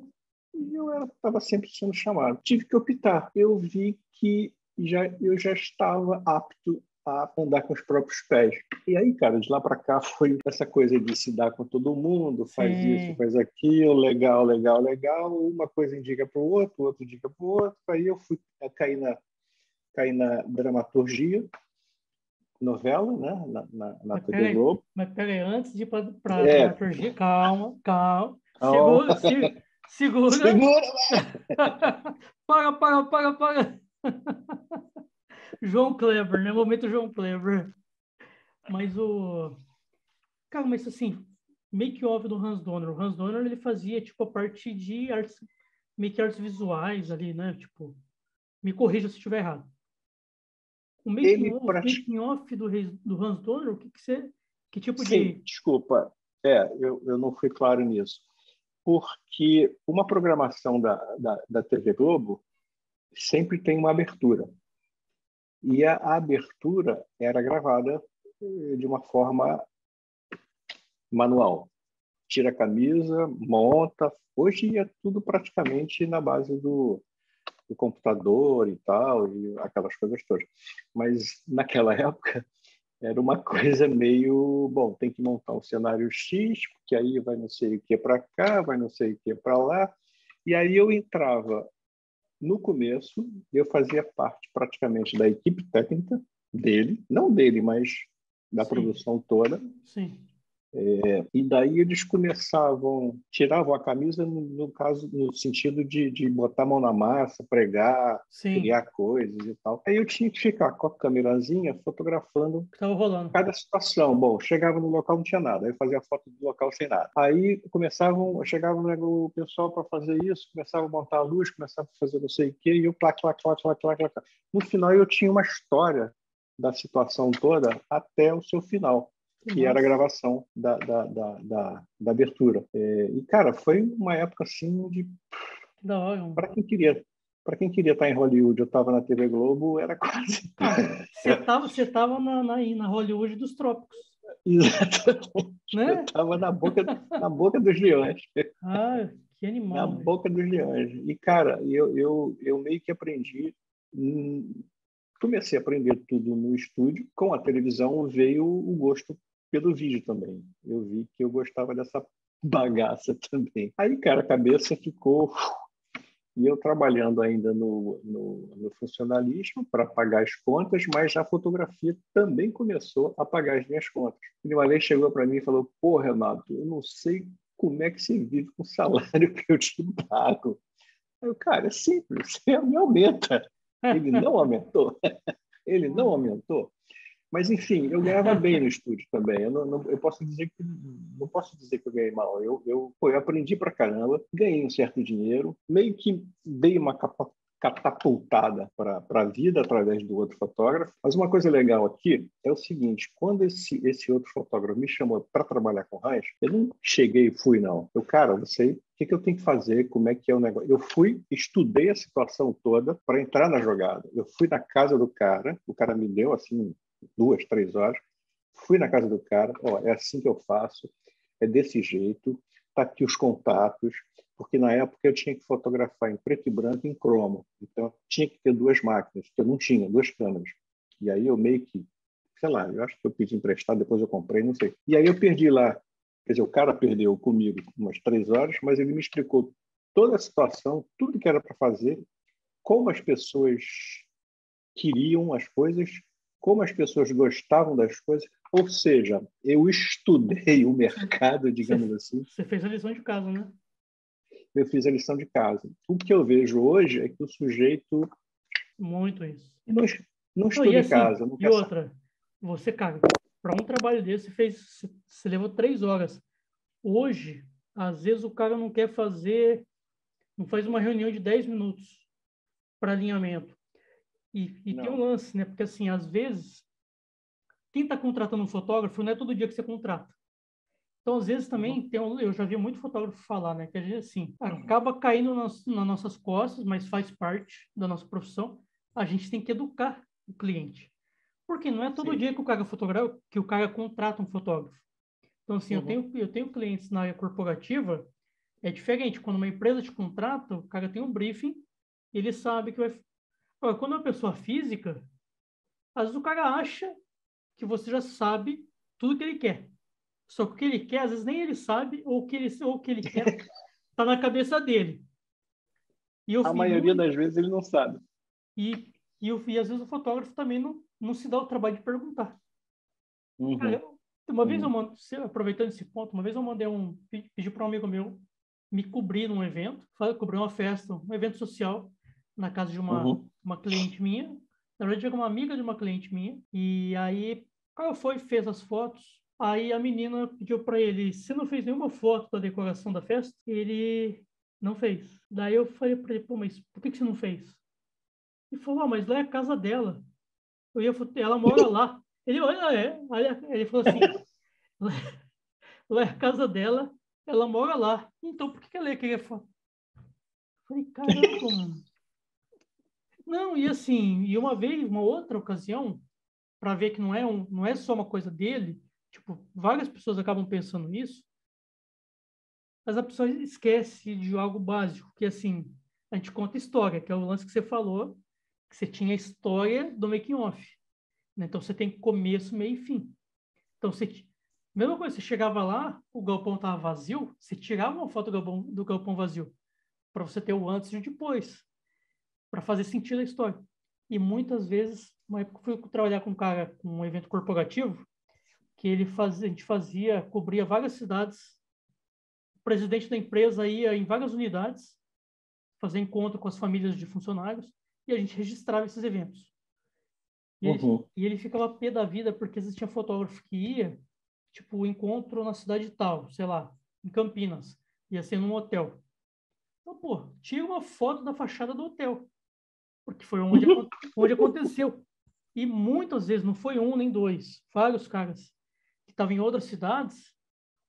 e eu estava sempre sendo chamado. Tive que optar. Eu vi que já, eu já estava apto a andar com os próprios pés. E aí, cara, de lá para cá foi essa coisa de se dar com todo mundo, faz Sim. isso, faz aquilo, legal, legal, legal. Uma coisa indica para o outro, outro indica para o outro. Aí eu fui cair na, caí na dramaturgia, novela, né? na, na, na T V Globo. Mas peraí, antes de ir para a é. dramaturgia, calma, calma. Segura, oh. se, segura, segura. para, para, para, para. João Kleber, né? Momento João Kleber. Mas o... Cara, mas assim, make-off do Hans Donner. O Hans Donner, ele fazia, tipo, a parte de artes, meio que artes visuais ali, né? Tipo, me corrija se estiver errado. O making-off pratica... do, do Hans Donner, o que que você... Que tipo Sim, de... desculpa. É, eu, eu não fui claro nisso. Porque uma programação da, da, da T V Globo sempre tem uma abertura. E a abertura era gravada de uma forma manual. Tira a camisa, monta. Hoje é tudo praticamente na base do, do computador e tal, e aquelas coisas todas. Mas naquela época... Era uma coisa meio, bom, tem que montar um cenário X, porque aí vai não sei o que para cá, vai não sei o que para lá. E aí eu entrava no começo, eu fazia parte praticamente da equipe técnica dele, não dele, mas da Sim. produção toda. Sim. É, e daí eles começavam, tiravam a camisa no, no caso, no sentido de, de botar a mão na massa, pregar, Sim. criar coisas e tal. Aí eu tinha que ficar com a câmerazinha fotografando rolando. Cada situação. Bom, chegava no local, não tinha nada. Aí eu fazia a foto do local sem nada. Aí começavam, chegava o pessoal para fazer isso, começava a montar a luz, começava a fazer não sei o quê, e eu plá, plá, plá, plá, plá, plá, plá. No final eu tinha uma história da situação toda até o seu final. que era a gravação da, da, da, da, da abertura. É, e, cara, foi uma época assim de... Para quem queria... Para quem queria estar em Hollywood, eu estava na T V Globo, era quase... Você estava você tava na, na, na Hollywood dos trópicos. Exatamente. Né? Eu estava na boca, na boca dos leões. Ah, que animal. Na né? boca dos leões. E, cara, eu, eu, eu meio que aprendi... Comecei a aprender tudo no estúdio. Com a televisão veio o gosto pelo vídeo também. Eu vi que eu gostava dessa bagaça também. Aí, cara, a cabeça ficou... E eu trabalhando ainda no, no, no funcionalismo para pagar as contas, mas a fotografia também começou a pagar as minhas contas. E uma vez chegou para mim e falou, pô, Renato, eu não sei como é que você vive com o salário que eu te pago. Eu, cara, é simples, você me aumenta. Ele não aumentou. Ele não aumentou. Mas, enfim, eu ganhava bem no estúdio também. Eu, não, não, eu posso dizer que, não posso dizer que eu ganhei mal. Eu, eu, pô, eu aprendi pra caramba, ganhei um certo dinheiro, meio que dei uma capa, catapultada para a vida através do outro fotógrafo. Mas uma coisa legal aqui é o seguinte, quando esse, esse outro fotógrafo me chamou para trabalhar com o Hans, eu não cheguei e fui, não. Eu, cara, eu sei... O que, que eu tenho que fazer? Como é que é o negócio? Eu fui, estudei a situação toda para entrar na jogada. Eu fui na casa do cara, o cara me deu assim duas, três horas. Fui na casa do cara, ó, é assim que eu faço, é desse jeito, tá aqui os contatos, porque na época eu tinha que fotografar em preto e branco e em cromo. Então eu tinha que ter duas máquinas, que eu não tinha, duas câmeras. E aí eu meio que, sei lá, eu acho que eu pedi emprestado, depois eu comprei, não sei. E aí eu perdi lá. Quer dizer, o cara perdeu comigo umas três horas, mas ele me explicou toda a situação, tudo que era para fazer, como as pessoas queriam as coisas, como as pessoas gostavam das coisas. Ou seja, eu estudei o mercado, digamos assim. Você fez a lição de casa, né? Eu fiz a lição de casa. O que eu vejo hoje é que o sujeito... Muito isso. Não, não estuda em assim, casa. Não e outra, saber. Você caga. Para um trabalho desse, fez, você levou três horas. Hoje, às vezes, o cara não quer fazer, não faz uma reunião de dez minutos para alinhamento. E, e tem um lance, né? Porque, assim, às vezes, quem está contratando um fotógrafo, não é todo dia que você contrata. Então, às vezes, também, uhum. tem um, eu já vi muito fotógrafo falar, né? Que, assim, acaba caindo nas, nas nossas costas, mas faz parte da nossa profissão. A gente tem que educar o cliente. Porque não é todo Sim. dia que o cara fotografa, que o cara contrata um fotógrafo. Então, assim, uhum. eu, tenho, eu tenho clientes na área corporativa, é diferente. Quando uma empresa te contrata, o cara tem um briefing, ele sabe que vai... Agora, quando é uma pessoa física, às vezes o cara acha que você já sabe tudo que ele quer. Só que o que ele quer, às vezes nem ele sabe, ou o que ele, ou o que ele quer está na cabeça dele. E eu, A filho, maioria das vezes ele não sabe. E, e, eu, e às vezes o fotógrafo também não... não se dá o trabalho de perguntar. Uhum. Cara, eu, uma vez uhum. eu mando, aproveitando esse ponto, uma vez eu mandei um, pedi para um amigo meu me cobrir num evento, cobrir uma festa, um evento social, na casa de uma, uhum. uma cliente minha, na verdade era uma amiga de uma cliente minha, e aí ela foi, fez as fotos, aí a menina pediu para ele, se não fez nenhuma foto da decoração da festa, ele não fez. Daí eu falei para ele, pô, mas por que, que você não fez? Ele falou, ah, mas lá é a casa dela. Eu ia, ela mora lá. Ele, é. Ele falou assim, lá, lá é a casa dela, ela mora lá. Então, por que ela ia querer falar? Eu falei, caramba, mano. Não, e assim, e uma vez, uma outra ocasião, para ver que não é, um, não é só uma coisa dele, tipo, várias pessoas acabam pensando nisso, mas a pessoa esquece de algo básico, que assim, a gente conta história, que é o lance que você falou, que você tinha a história do making-off. Né? Então, você tem começo, meio e fim. Então, você... mesma coisa, você chegava lá, o galpão estava vazio, você tirava uma foto do galpão, do galpão vazio, para você ter o antes e o depois, para fazer sentido a história. E muitas vezes, uma época eu fui trabalhar com um cara, com um evento corporativo, que ele faz... a gente fazia, cobria várias cidades, o presidente da empresa ia em várias unidades, fazer encontro com as famílias de funcionários, e a gente registrava esses eventos. E, uhum. ele, e ele ficava pé da vida, porque existia fotógrafo que ia, tipo, encontro na cidade tal, sei lá, em Campinas, ia ser num hotel. Então, pô, tira uma foto da fachada do hotel, porque foi onde, onde aconteceu. E muitas vezes, não foi um nem dois, vários caras que estava em outras cidades,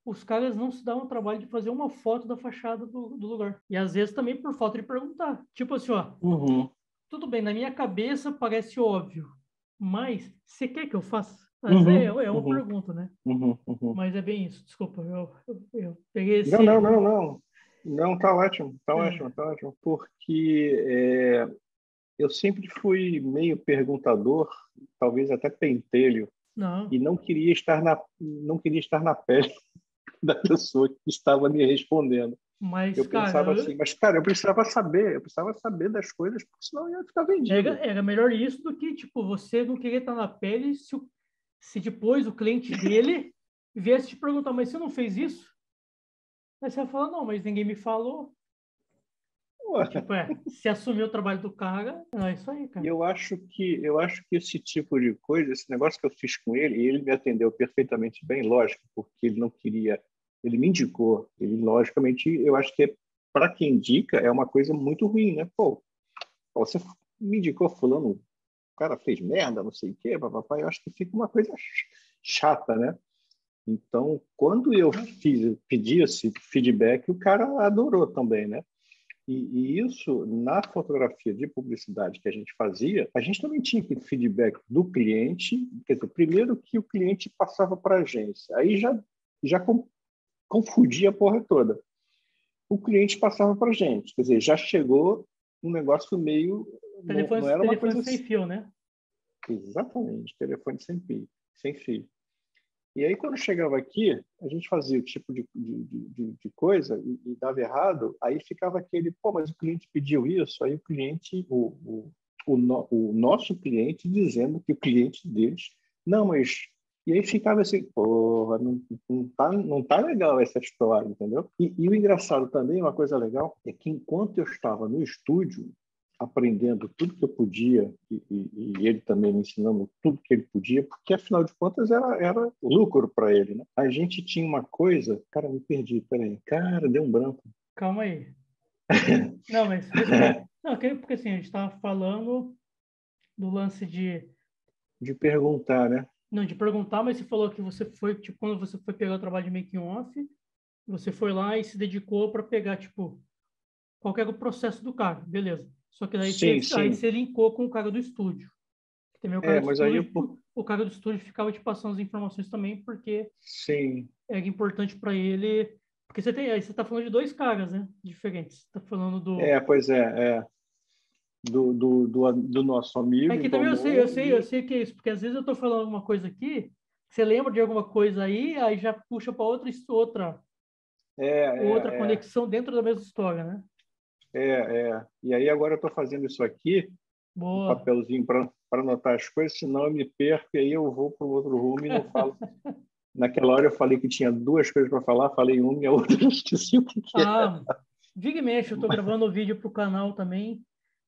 os caras não se davam o trabalho de fazer uma foto da fachada do, do lugar. E às vezes também por falta de perguntar. Tipo assim, ó, uhum. Tudo bem, na minha cabeça parece óbvio, mas você quer que eu faça? Uhum, é, é uma uhum. pergunta, né? Uhum, uhum. Mas é bem isso, desculpa, eu, eu, eu peguei esse... Não, não, não, não, não, tá ótimo, tá é. ótimo, tá ótimo, porque é, eu sempre fui meio perguntador, talvez até pentelho, não. e não queria, estar na, não queria estar na pele da pessoa que estava me respondendo. Mas, eu cara, pensava assim, mas, cara, eu precisava saber, eu precisava saber das coisas, porque senão eu ia ficar vendido. Era, era melhor isso do que, tipo, você não querer estar na pele se o Se depois o cliente dele viesse te perguntar, mas você não fez isso? Aí você vai falar, não, mas ninguém me falou. Tipo, é, se assumiu o trabalho do cara, é isso aí, cara. Eu acho que, eu acho que esse tipo de coisa, esse negócio que eu fiz com ele, ele me atendeu perfeitamente bem, lógico, porque ele não queria, ele me indicou. Ele, logicamente, eu acho que é, para quem indica, é uma coisa muito ruim, né? Pô, você me indicou fulano, o cara fez merda, não sei o quê, papai, eu acho que fica uma coisa chata, né? Então, quando eu fiz, pedi esse feedback, o cara adorou também, né? E, e isso, na fotografia de publicidade que a gente fazia, a gente também tinha aquele feedback do cliente, quer dizer, primeiro que o cliente passava para a agência, aí já, já confundia a porra toda. O cliente passava para a gente, quer dizer, já chegou um negócio meio... Telefone, não, não telefone coisa sem fio, né? Exatamente, telefone sem fio, sem fio. E aí, quando chegava aqui, a gente fazia o tipo de, de, de, de coisa e, e dava errado, aí ficava aquele, pô, mas o cliente pediu isso, aí o cliente, o, o, o, no, o nosso cliente dizendo que o cliente deles, não, mas... E aí ficava assim, porra, não, não, tá, não tá legal essa história, entendeu? E, e o engraçado também, uma coisa legal, é que enquanto eu estava no estúdio, aprendendo tudo que eu podia, e, e, e ele também me ensinando tudo que ele podia, porque, afinal de contas, era, era lucro para ele, né? A gente tinha uma coisa... Cara, me perdi, peraí. Cara, deu um branco. Calma aí. Não, mas... Não, porque, assim, a gente estava falando do lance de... De perguntar, né? Não, de perguntar, mas você falou que você foi... Tipo, quando você foi pegar o trabalho de making-off, você foi lá e se dedicou para pegar, tipo, qual que era o processo do cara. Beleza. Só que daí sim, você, sim. Aí você linkou com o cara do estúdio. Também o cara, é, do mas estúdio, aí eu... o cara do estúdio ficava te passando as informações também, porque sim. era importante para ele... Porque você tem, aí você está falando de dois caras, né? Diferentes. Você está falando do... É, pois é. é. Do, do, do, do nosso amigo. É que também eu sei, eu sei, eu sei que é isso. Porque às vezes eu estou falando alguma coisa aqui, você lembra de alguma coisa aí, aí já puxa para outra, outra, é, outra é, conexão é. dentro da mesma história, né? É, é. E aí agora eu estou fazendo isso aqui, Boa. um papelzinho para anotar as coisas, senão eu me perco e aí eu vou para o outro rumo e não falo. Naquela hora eu falei que tinha duas coisas para falar, falei uma e a outra eu esqueci o que era. Ah, diga e mexe, eu estou gravando o vídeo para o canal também.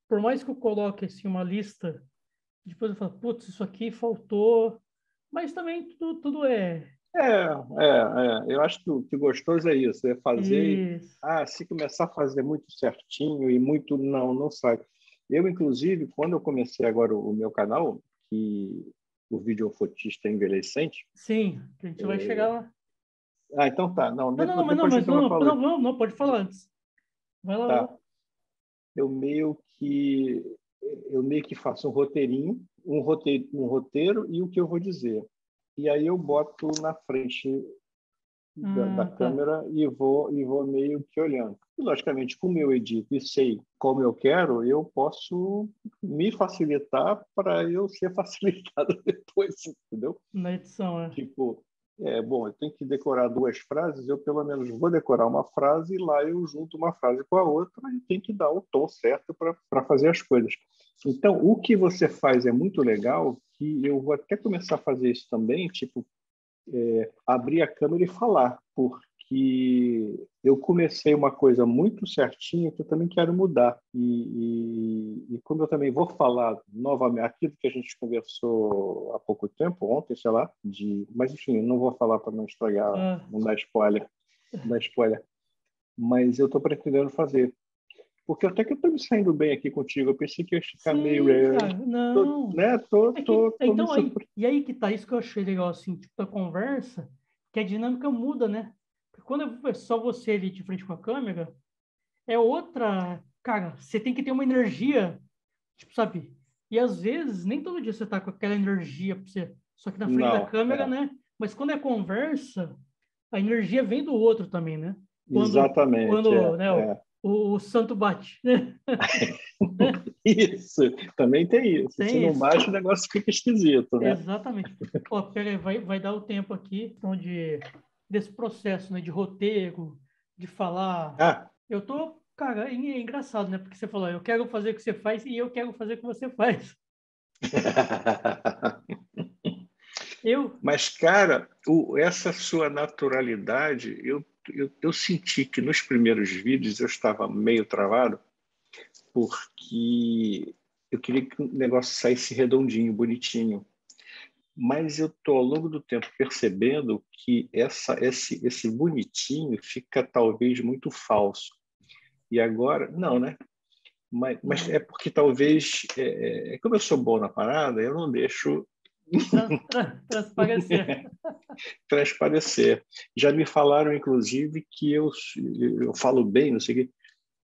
Por mais que eu coloque assim, uma lista, depois eu falo, putz, isso aqui faltou, mas também tudo, tudo é... É, é, é, eu acho que, que gostoso é isso, é fazer... Isso. Ah, se começar a fazer muito certinho e muito... Não, não sai. Eu, inclusive, quando eu comecei agora o, o meu canal, que o Vídeo Fotista Envelhecente... Sim, a gente é... vai chegar lá. Ah, então tá. Não, não, não, mas não, mas não, não, não, não, pode falar antes. Vai lá. Tá. Eu meio que... Eu meio que faço um roteirinho, um roteiro, um roteiro e o que eu vou dizer. E aí eu boto na frente da, ah, da tá. câmera e vou, e vou meio que olhando. E, logicamente, como eu edito e sei como eu quero, eu posso me facilitar para eu ser facilitado depois, entendeu? Na edição, é. Tipo, é, bom, eu tenho que decorar duas frases, eu pelo menos vou decorar uma frase e lá eu junto uma frase com a outra e tem que dar o tom certo para fazer as coisas. Então, o que você faz é muito legal, e eu vou até começar a fazer isso também, tipo, é, abrir a câmera e falar, porque eu comecei uma coisa muito certinha que eu também quero mudar. E, e, e como eu também vou falar novamente aquilo que a gente conversou há pouco tempo, ontem, sei lá, de, mas enfim, eu não vou falar para não estragar, ah. não dar spoiler, não dar spoiler. Mas eu estou pretendendo fazer. Porque até que eu estou me saindo bem aqui contigo. Eu pensei que ia ficar Sim, meio... Cara, não. Tô, né? Tô, é tô, que, tô então, aí, e aí que tá isso que eu achei legal, assim, tipo, da conversa, que a dinâmica muda, né? Porque quando é só você ali de frente com a câmera, é outra... Cara, você tem que ter uma energia, tipo, sabe? E às vezes, nem todo dia você tá com aquela energia pra você... Só que na frente não, da câmera, é. né? Mas quando é conversa, a energia vem do outro também, né? Quando, Exatamente. Quando, é, né, é. O, o santo bate, né? Isso, também tem isso. Tem Se isso. não bate, o negócio fica esquisito, né? Exatamente. Ó, peraí, vai, vai dar o tempo aqui onde, desse processo, né? De roteiro, de falar. Ah. Eu tô, cara, é engraçado, né? Porque você falou, eu quero fazer o que você faz e eu quero fazer o que você faz. eu... Mas, cara, o, essa sua naturalidade, eu Eu, eu senti que nos primeiros vídeos eu estava meio travado, porque eu queria que o negócio saísse redondinho, bonitinho. Mas eu estou, ao longo do tempo, percebendo que essa, esse, esse bonitinho fica talvez muito falso. E agora, não, né? Mas, mas é porque talvez, é, é, como eu sou bom na parada, eu não deixo... Transparecer. Transparecer. Já me falaram, inclusive, que eu, eu falo bem, não sei o quê.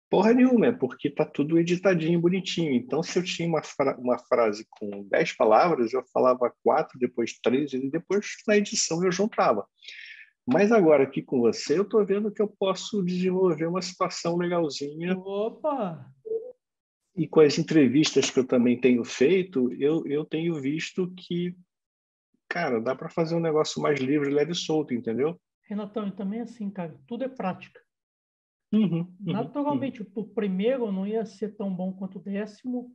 Porra nenhuma, é porque está tudo editadinho, bonitinho. Então, se eu tinha uma, fra uma frase com dez palavras, eu falava quatro, depois três, e depois na edição eu juntava. Mas agora aqui com você, eu estou vendo que eu posso desenvolver uma situação legalzinha. Opa! E com as entrevistas que eu também tenho feito, eu, eu tenho visto que, cara, dá para fazer um negócio mais livre, leve e solto, entendeu? Renatão, e também assim, cara, tudo é prática. Uhum, Naturalmente, uhum. o primeiro não ia ser tão bom quanto o décimo,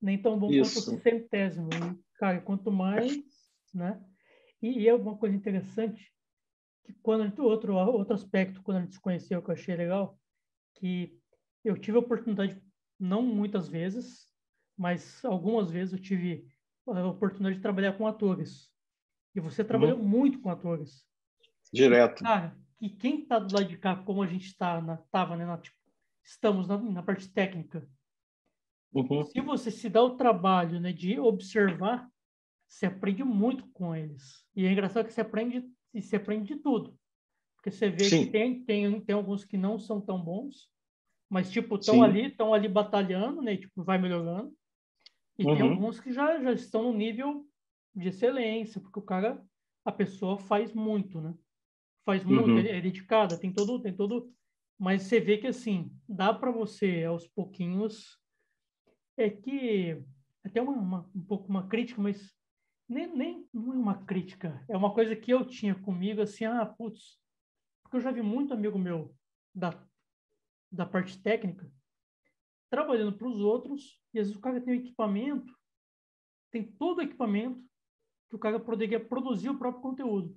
nem tão bom Isso. quanto o centésimo. Cara, quanto mais... né? E, e é uma coisa interessante, que quando gente, outro, outro aspecto, quando a gente se conheceu, que eu achei legal, que eu tive a oportunidade... Não muitas vezes, mas algumas vezes eu tive a oportunidade de trabalhar com atores. E você trabalhou uhum. muito com atores. Direto. E, cara, e quem está do lado de cá, como a gente tá na, tava, né, na, tipo, estamos na, na parte técnica, uhum. se você se dá o trabalho, né, de observar, você aprende muito com eles. E é engraçado que você aprende, você aprende de tudo. Porque você vê Sim. que tem, tem, tem alguns que não são tão bons, mas, tipo, estão ali, estão ali batalhando, né? Tipo, vai melhorando. E uhum. tem alguns que já, já estão no nível de excelência, porque o cara, a pessoa faz muito, né? Faz muito, uhum. é dedicada, tem todo, tem todo... Mas você vê que, assim, dá para você, aos pouquinhos, é que... Até uma, uma, um pouco uma crítica, mas nem, nem não é uma crítica. É uma coisa que eu tinha comigo, assim, ah, putz, porque eu já vi muito amigo meu da... da parte técnica, trabalhando para os outros, e às vezes o cara tem o equipamento, tem todo o equipamento que o cara poderia produzir o próprio conteúdo.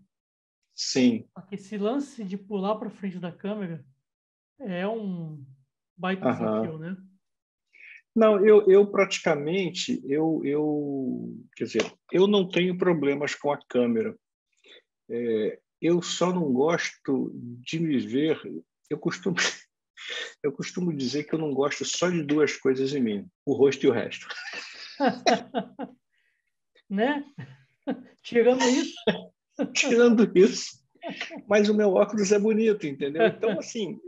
Sim. Esse lance de pular para frente da câmera é um baita desafio, né? Não, eu, eu praticamente, eu, eu, quer dizer, eu não tenho problemas com a câmera. É, eu só não gosto de me ver, eu costumo... Eu costumo dizer que eu não gosto só de duas coisas em mim, o rosto e o resto. Né? Tirando isso. Tirando isso. Mas o meu óculos é bonito, entendeu? Então, assim...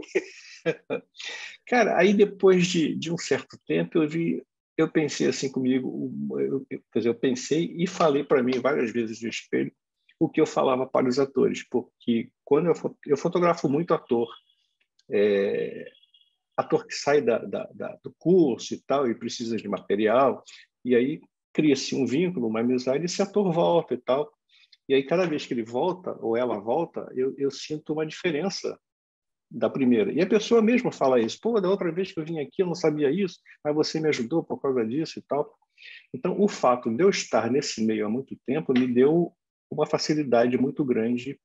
Cara, aí depois de, de um certo tempo, eu vi, eu pensei assim comigo, eu, eu, quer dizer, eu pensei e falei para mim várias vezes no espelho o que eu falava para os atores, porque quando eu, eu fotografo muito ator, É, ator que sai da, da, da, do curso e tal, e precisa de material, e aí cria-se um vínculo, uma amizade, e esse ator volta e tal. E aí, cada vez que ele volta, ou ela volta, eu, eu sinto uma diferença da primeira. E a pessoa mesma fala isso. Pô, da outra vez que eu vim aqui, eu não sabia isso, mas você me ajudou por causa disso e tal. Então, o fato de eu estar nesse meio há muito tempo me deu uma facilidade muito grande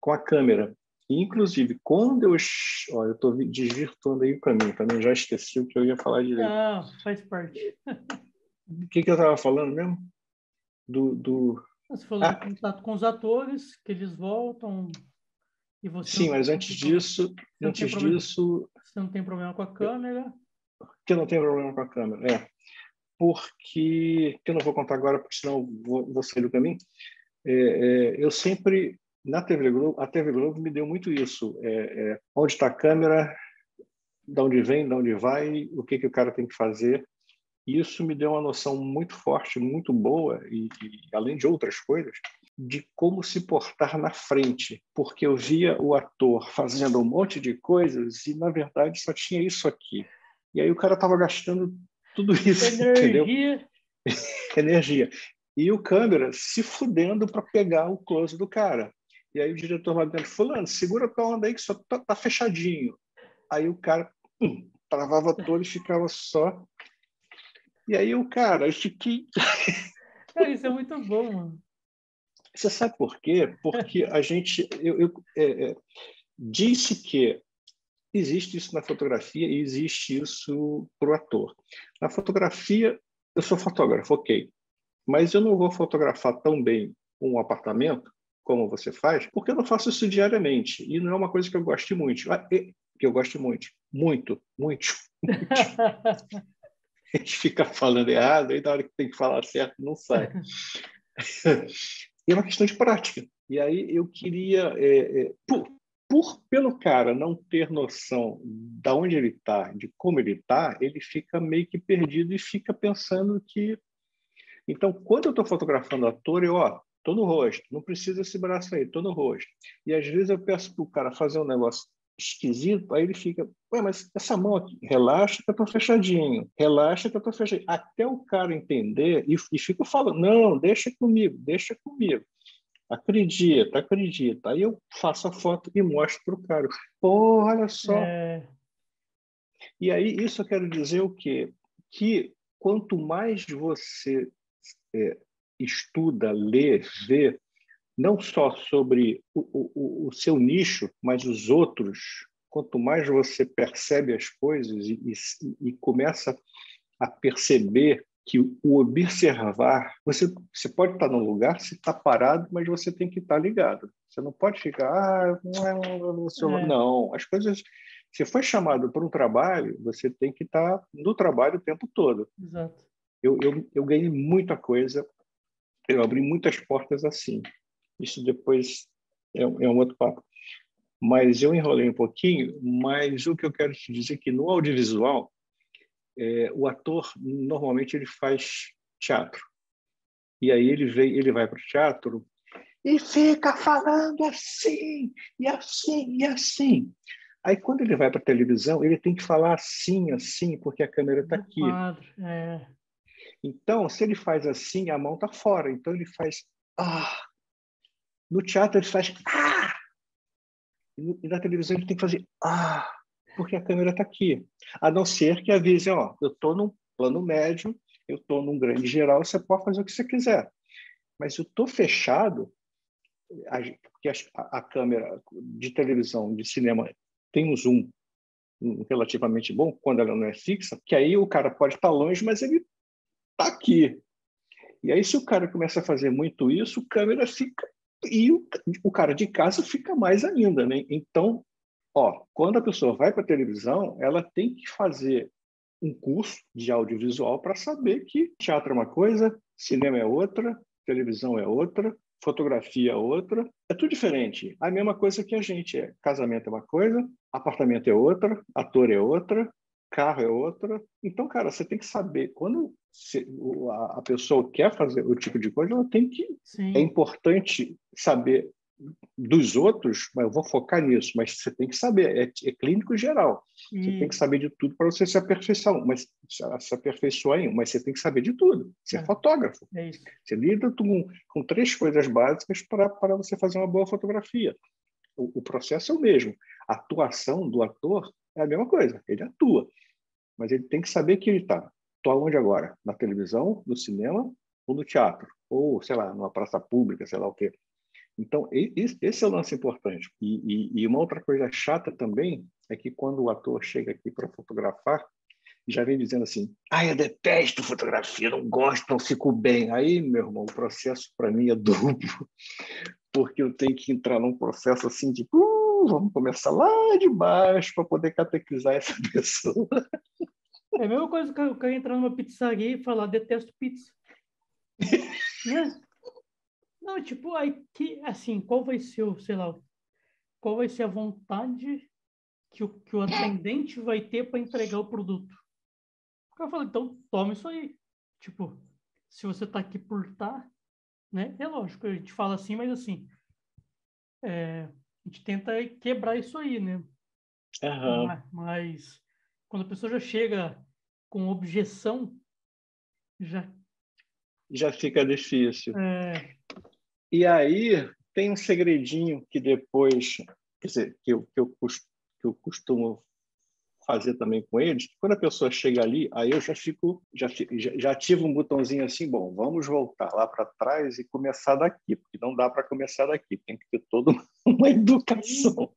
com a câmera. Inclusive, quando eu... Olha, eu estou desvirtuando aí o caminho também, já esqueci o que eu ia falar direito. Ah, faz parte. O que, que eu estava falando mesmo? Do, do... Você falou ah. de contato com os atores, que eles voltam e você... Sim, mas antes disso... Antes disso... Você não tem problema com a câmera? que eu não tenho problema com a câmera. É. Porque, que eu não vou contar agora, porque senão eu vou, vou sair do caminho. É, é, eu sempre, na T V Globo, a T V Globo me deu muito isso. É, é, onde está a câmera, de onde vem, de onde vai, o que, que o cara tem que fazer. Isso me deu uma noção muito forte, muito boa, e, e além de outras coisas, de como se portar na frente, porque eu via o ator fazendo um monte de coisas e, na verdade, só tinha isso aqui. E aí o cara estava gastando tudo isso, entendeu? Energia. Energia. E o câmera se fudendo para pegar o close do cara. E aí o diretor vai dizendo, fulano, segura a tua onda aí que só tá, tá fechadinho. Aí o cara hum, travava todo e ficava só... E aí o cara, eu fiquei... Cara, isso é muito bom, mano. Você sabe por quê? Porque a gente... Eu, eu, é, é, disse que existe isso na fotografia e existe isso para o ator. Na fotografia, eu sou fotógrafo, ok. Mas eu não vou fotografar tão bem um apartamento, como você faz, porque eu não faço isso diariamente. E não é uma coisa que eu goste muito. Que eu goste muito. Muito, muito, muito. A gente fica falando errado, aí na hora que tem que falar certo, não sai. E é uma questão de prática. E aí eu queria, é, é, por, por, pelo cara não ter noção de onde ele está, de como ele está, ele fica meio que perdido e fica pensando que... Então, quando eu estou fotografando ator, eu estou no rosto, não precisa esse braço aí, estou no rosto. E às vezes eu peço para o cara fazer um negócio esquisito, aí ele fica, ué, mas essa mão aqui, relaxa que eu tô fechadinho, relaxa que eu tô fechadinho, até o cara entender, e, e fica falando, não, deixa comigo, deixa comigo, acredita, acredita, aí eu faço a foto e mostro pro cara, pô, olha só. É... E aí, isso eu quero dizer o quê? Que quanto mais você é, estuda, lê, vê, não só sobre o, o, o seu nicho, mas os outros. Quanto mais você percebe as coisas e, e, e começa a perceber que o observar... Você, você pode estar num lugar, você está parado, mas você tem que estar ligado. Você não pode ficar... Ah, não, é. não, as coisas... Se foi chamado para um trabalho, você tem que estar no trabalho o tempo todo. Exato. Eu, eu, eu ganhei muita coisa, eu abri muitas portas assim. Isso depois é, é um outro papo. Mas eu enrolei um pouquinho, mas o que eu quero te dizer é que no audiovisual, é, o ator, normalmente, ele faz teatro. E aí ele, vem, ele vai para o teatro e fica falando assim, e assim, e assim. Aí, quando ele vai para a televisão, ele tem que falar assim, assim, porque a câmera está aqui. É. Então, se ele faz assim, a mão está fora. Então, ele faz... Ah! No teatro, ele faz... Ah! E na televisão ele tem que fazer, ah, porque a câmera está aqui. A não ser que avisem, ó, eu estou num plano médio, eu estou num grande geral, você pode fazer o que você quiser. Mas eu estou fechado, porque a, a câmera de televisão, de cinema, tem um zoom relativamente bom, quando ela não é fixa, que aí o cara pode estar longe, mas ele está aqui. E aí, se o cara começa a fazer muito isso, a câmera fica... E o, o cara de casa fica mais ainda, né? Então, ó, quando a pessoa vai para a televisão, ela tem que fazer um curso de audiovisual para saber que teatro é uma coisa, cinema é outra, televisão é outra, fotografia é outra. É tudo diferente. A mesma coisa que a gente é. Casamento é uma coisa, apartamento é outra, ator é outra, carro é outra. Então, cara, você tem que saber. Quando se a pessoa quer fazer o tipo de coisa, ela tem que... Sim. É importante saber dos outros, mas eu vou focar nisso, mas você tem que saber. É, é clínico geral. Hum. Você tem que saber de tudo para você se aperfeiçoar, mas, se aperfeiçoar em, mas você tem que saber de tudo. Você é, é fotógrafo. É isso. Você lida com, com três coisas básicas para, para você fazer uma boa fotografia. O, o processo é o mesmo. A atuação do ator é a mesma coisa. Ele atua. Mas ele tem que saber que ele está. Estou aonde agora? Na televisão, no cinema ou no teatro? Ou, sei lá, numa praça pública, sei lá o quê. Então, esse é o lance importante. E, e, e uma outra coisa chata também é que quando o ator chega aqui para fotografar, já vem dizendo assim, ah, eu detesto fotografia, não gosto, não fico bem. Aí, meu irmão, o processo para mim é duplo, porque eu tenho que entrar num processo assim de uh, vamos começar lá de baixo para poder catequizar essa pessoa. É a mesma coisa que o cara entrar numa pizzaria e falar, detesto pizza. Né? Não, tipo, aí que, assim, qual vai ser o, sei lá, qual vai ser a vontade que o, que o atendente vai ter para entregar o produto? O cara fala, então, toma isso aí. Tipo, se você tá aqui por tá, né? É lógico, a gente fala assim, mas assim, é, a gente tenta quebrar isso aí, né? Uhum. Mas, mas quando a pessoa já chega com objeção, já... já fica difícil. É... E aí tem um segredinho que depois, quer dizer, que eu, que eu, que eu costumo fazer também com eles. Quando a pessoa chega ali, aí eu já fico, já, já ativo um botãozinho assim, bom, vamos voltar lá para trás e começar daqui, porque não dá para começar daqui, tem que ter toda uma educação.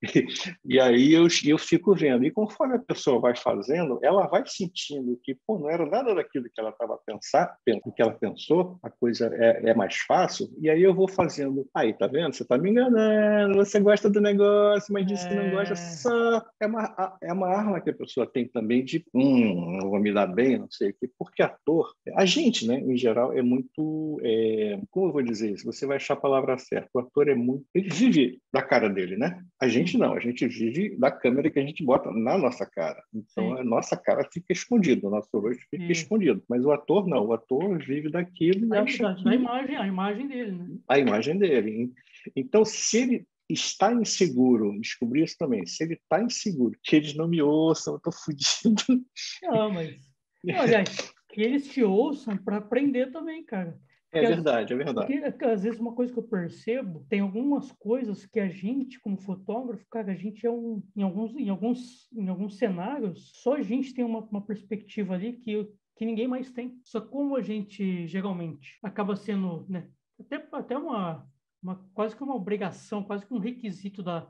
E, e aí eu, eu fico vendo. E conforme a pessoa vai fazendo, ela vai sentindo que, pô, não era nada daquilo que ela estava pensando, que ela pensou, a coisa é, é mais fácil. E aí eu vou fazendo. Aí, tá vendo? Você tá me enganando. Você gosta do negócio, mas disse que não gosta. Só é uma, é uma arma que a pessoa tem também de, hum, não vou me dar bem, não sei o quê. Porque ator, a gente, né, em geral, é muito, é, como eu vou dizer isso? Você vai achar a palavra certa. O ator é muito, ele vive da cara dele, né? A gente não, a gente vive da câmera que a gente bota na nossa cara. Então, sim, a nossa cara fica escondida, o nosso rosto fica, sim, escondido. Mas o ator não, o ator vive daquilo. A, acha que... a, imagem, a imagem dele, né? A imagem dele. Hein? Então, se ele está inseguro, descobri isso também, se ele está inseguro, que eles não me ouçam, eu estou fodido. Não, mas... Olha, que eles te ouçam para aprender também, cara. Porque, é verdade, é verdade. Porque, às vezes, uma coisa que eu percebo, tem algumas coisas que a gente, como fotógrafo, cara, a gente é um... Em alguns, em alguns, em alguns cenários, só a gente tem uma, uma perspectiva ali que, que ninguém mais tem. Só como a gente, geralmente, acaba sendo, né, até, até uma, uma... Quase que uma obrigação, quase que um requisito da,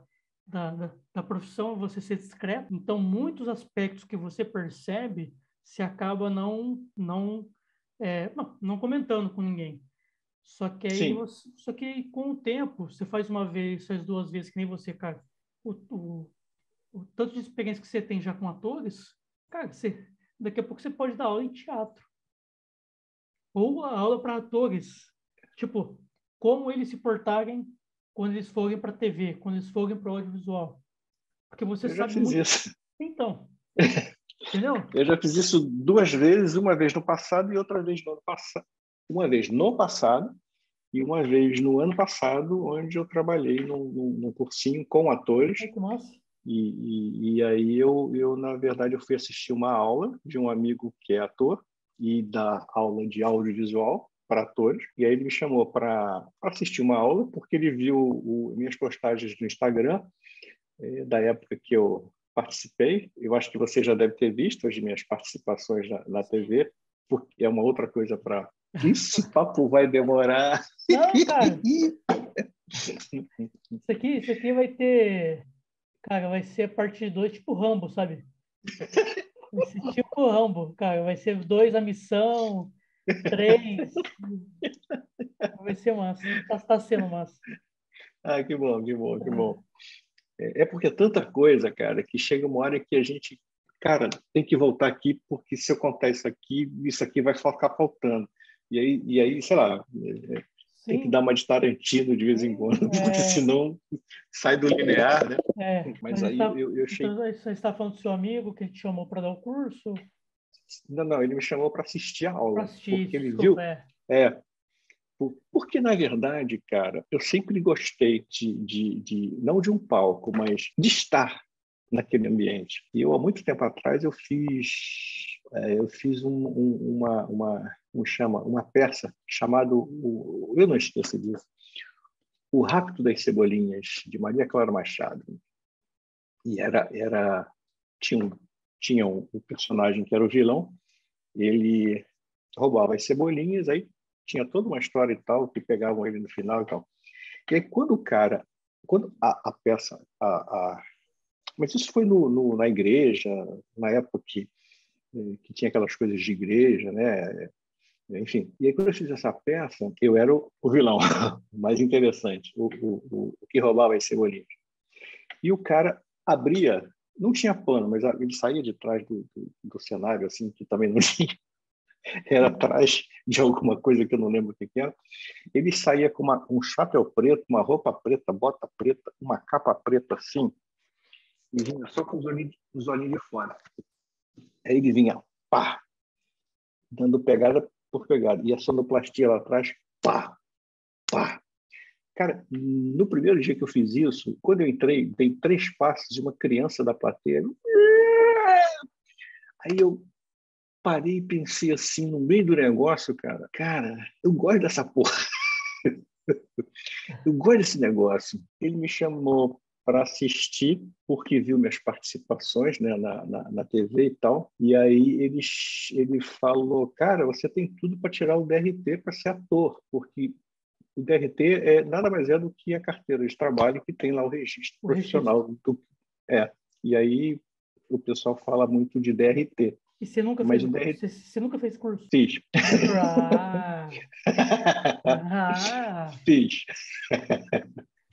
da, da, da profissão, você ser discreto. Então, muitos aspectos que você percebe, se acaba não... não É, não, não comentando com ninguém. Só que, aí você, só que com o tempo, você faz uma vez, faz duas vezes, que nem você, cara. O, o, o tanto de experiência que você tem já com atores, cara, você, daqui a pouco você pode dar aula em teatro. Ou a aula para atores. Tipo, como eles se portarem quando eles forem para T V, quando eles forem para o audiovisual. Porque você Eu sabe muito. Isso. Então. Entendeu? Eu já fiz isso duas vezes, uma vez no passado e outra vez no ano passado. Uma vez no passado e uma vez no ano passado, onde eu trabalhei num, num, num cursinho com atores. Ai, que massa. E, e, e aí eu, eu, na verdade, eu fui assistir uma aula de um amigo que é ator e dá aula de audiovisual para atores. E aí ele me chamou para assistir uma aula, porque ele viu o, minhas postagens no Instagram, eh, da época que eu... participei, eu acho que você já deve ter visto as minhas participações na, na T V, porque é uma outra coisa para... Isso, papo vai demorar. Não, cara. Isso aqui, isso aqui vai ter... Cara, vai ser a parte dois, tipo Rambo, sabe? Vai ser tipo Rambo, cara. Vai ser dois a missão, três... Vai ser massa. Tá sendo massa. Ah, que bom, que bom, que bom. É porque é tanta coisa, cara, que chega uma hora que a gente, cara, tem que voltar aqui, porque se eu contar isso aqui, isso aqui vai ficar faltando. E aí, e aí sei lá, é, tem que dar uma de Tarantino de vez em quando, porque é... senão sai do linear, né? É, mas, mas aí tá, eu, eu cheguei... Então você está falando do seu amigo que te chamou para dar o curso? Não, não, ele me chamou para assistir a aula. Para assistir, porque ele viu. É. é Porque, na verdade, cara, eu sempre gostei de, de, de, não de um palco, mas de estar naquele ambiente. E eu, há muito tempo atrás, eu fiz, é, eu fiz um, um, uma, uma, um chama, uma peça chamada, o, eu não esqueço disso, O Rapto das Cebolinhas, de Maria Clara Machado. E era, era, tinha, um, tinha um personagem que era o vilão, ele roubava as cebolinhas, aí tinha toda uma história e tal, que pegavam ele no final e tal. E aí, quando o cara... Quando a, a peça... A, a... Mas isso foi no, no, na igreja, na época que, que tinha aquelas coisas de igreja, né? Enfim. E aí, quando eu fiz essa peça, eu era o, o vilão mais interessante, o, o, o que roubava as cebolinhas. E o cara abria não tinha pano, mas ele saía de trás do, do, do cenário, assim, que também não tinha, era atrás de alguma coisa que eu não lembro o que, que era. Ele saía com uma, um chapéu preto, uma roupa preta, bota preta, uma capa preta assim, e vinha só com os olhinhos, os olhinhos de fora. Aí ele vinha, pá, dando pegada por pegada, e a sonoplastia lá atrás, pá, pá. Cara, no primeiro dia que eu fiz isso, quando eu entrei, dei três passos de uma criança da plateia. Aí eu parei e pensei assim, no meio do negócio, cara, cara, eu gosto dessa porra. Eu gosto desse negócio. Ele me chamou para assistir, porque viu minhas participações, né, na, na, na T V e tal. E aí ele, ele falou, cara, você tem tudo para tirar o D R T para ser ator, porque o D R T é, nada mais é do que a carteira de trabalho que tem lá o registro profissional. Do, é, e aí o pessoal fala muito de D R T. E você nunca, mas fez, D R T... você, você nunca fez curso? Fiz. Ah. Ah. Fiz.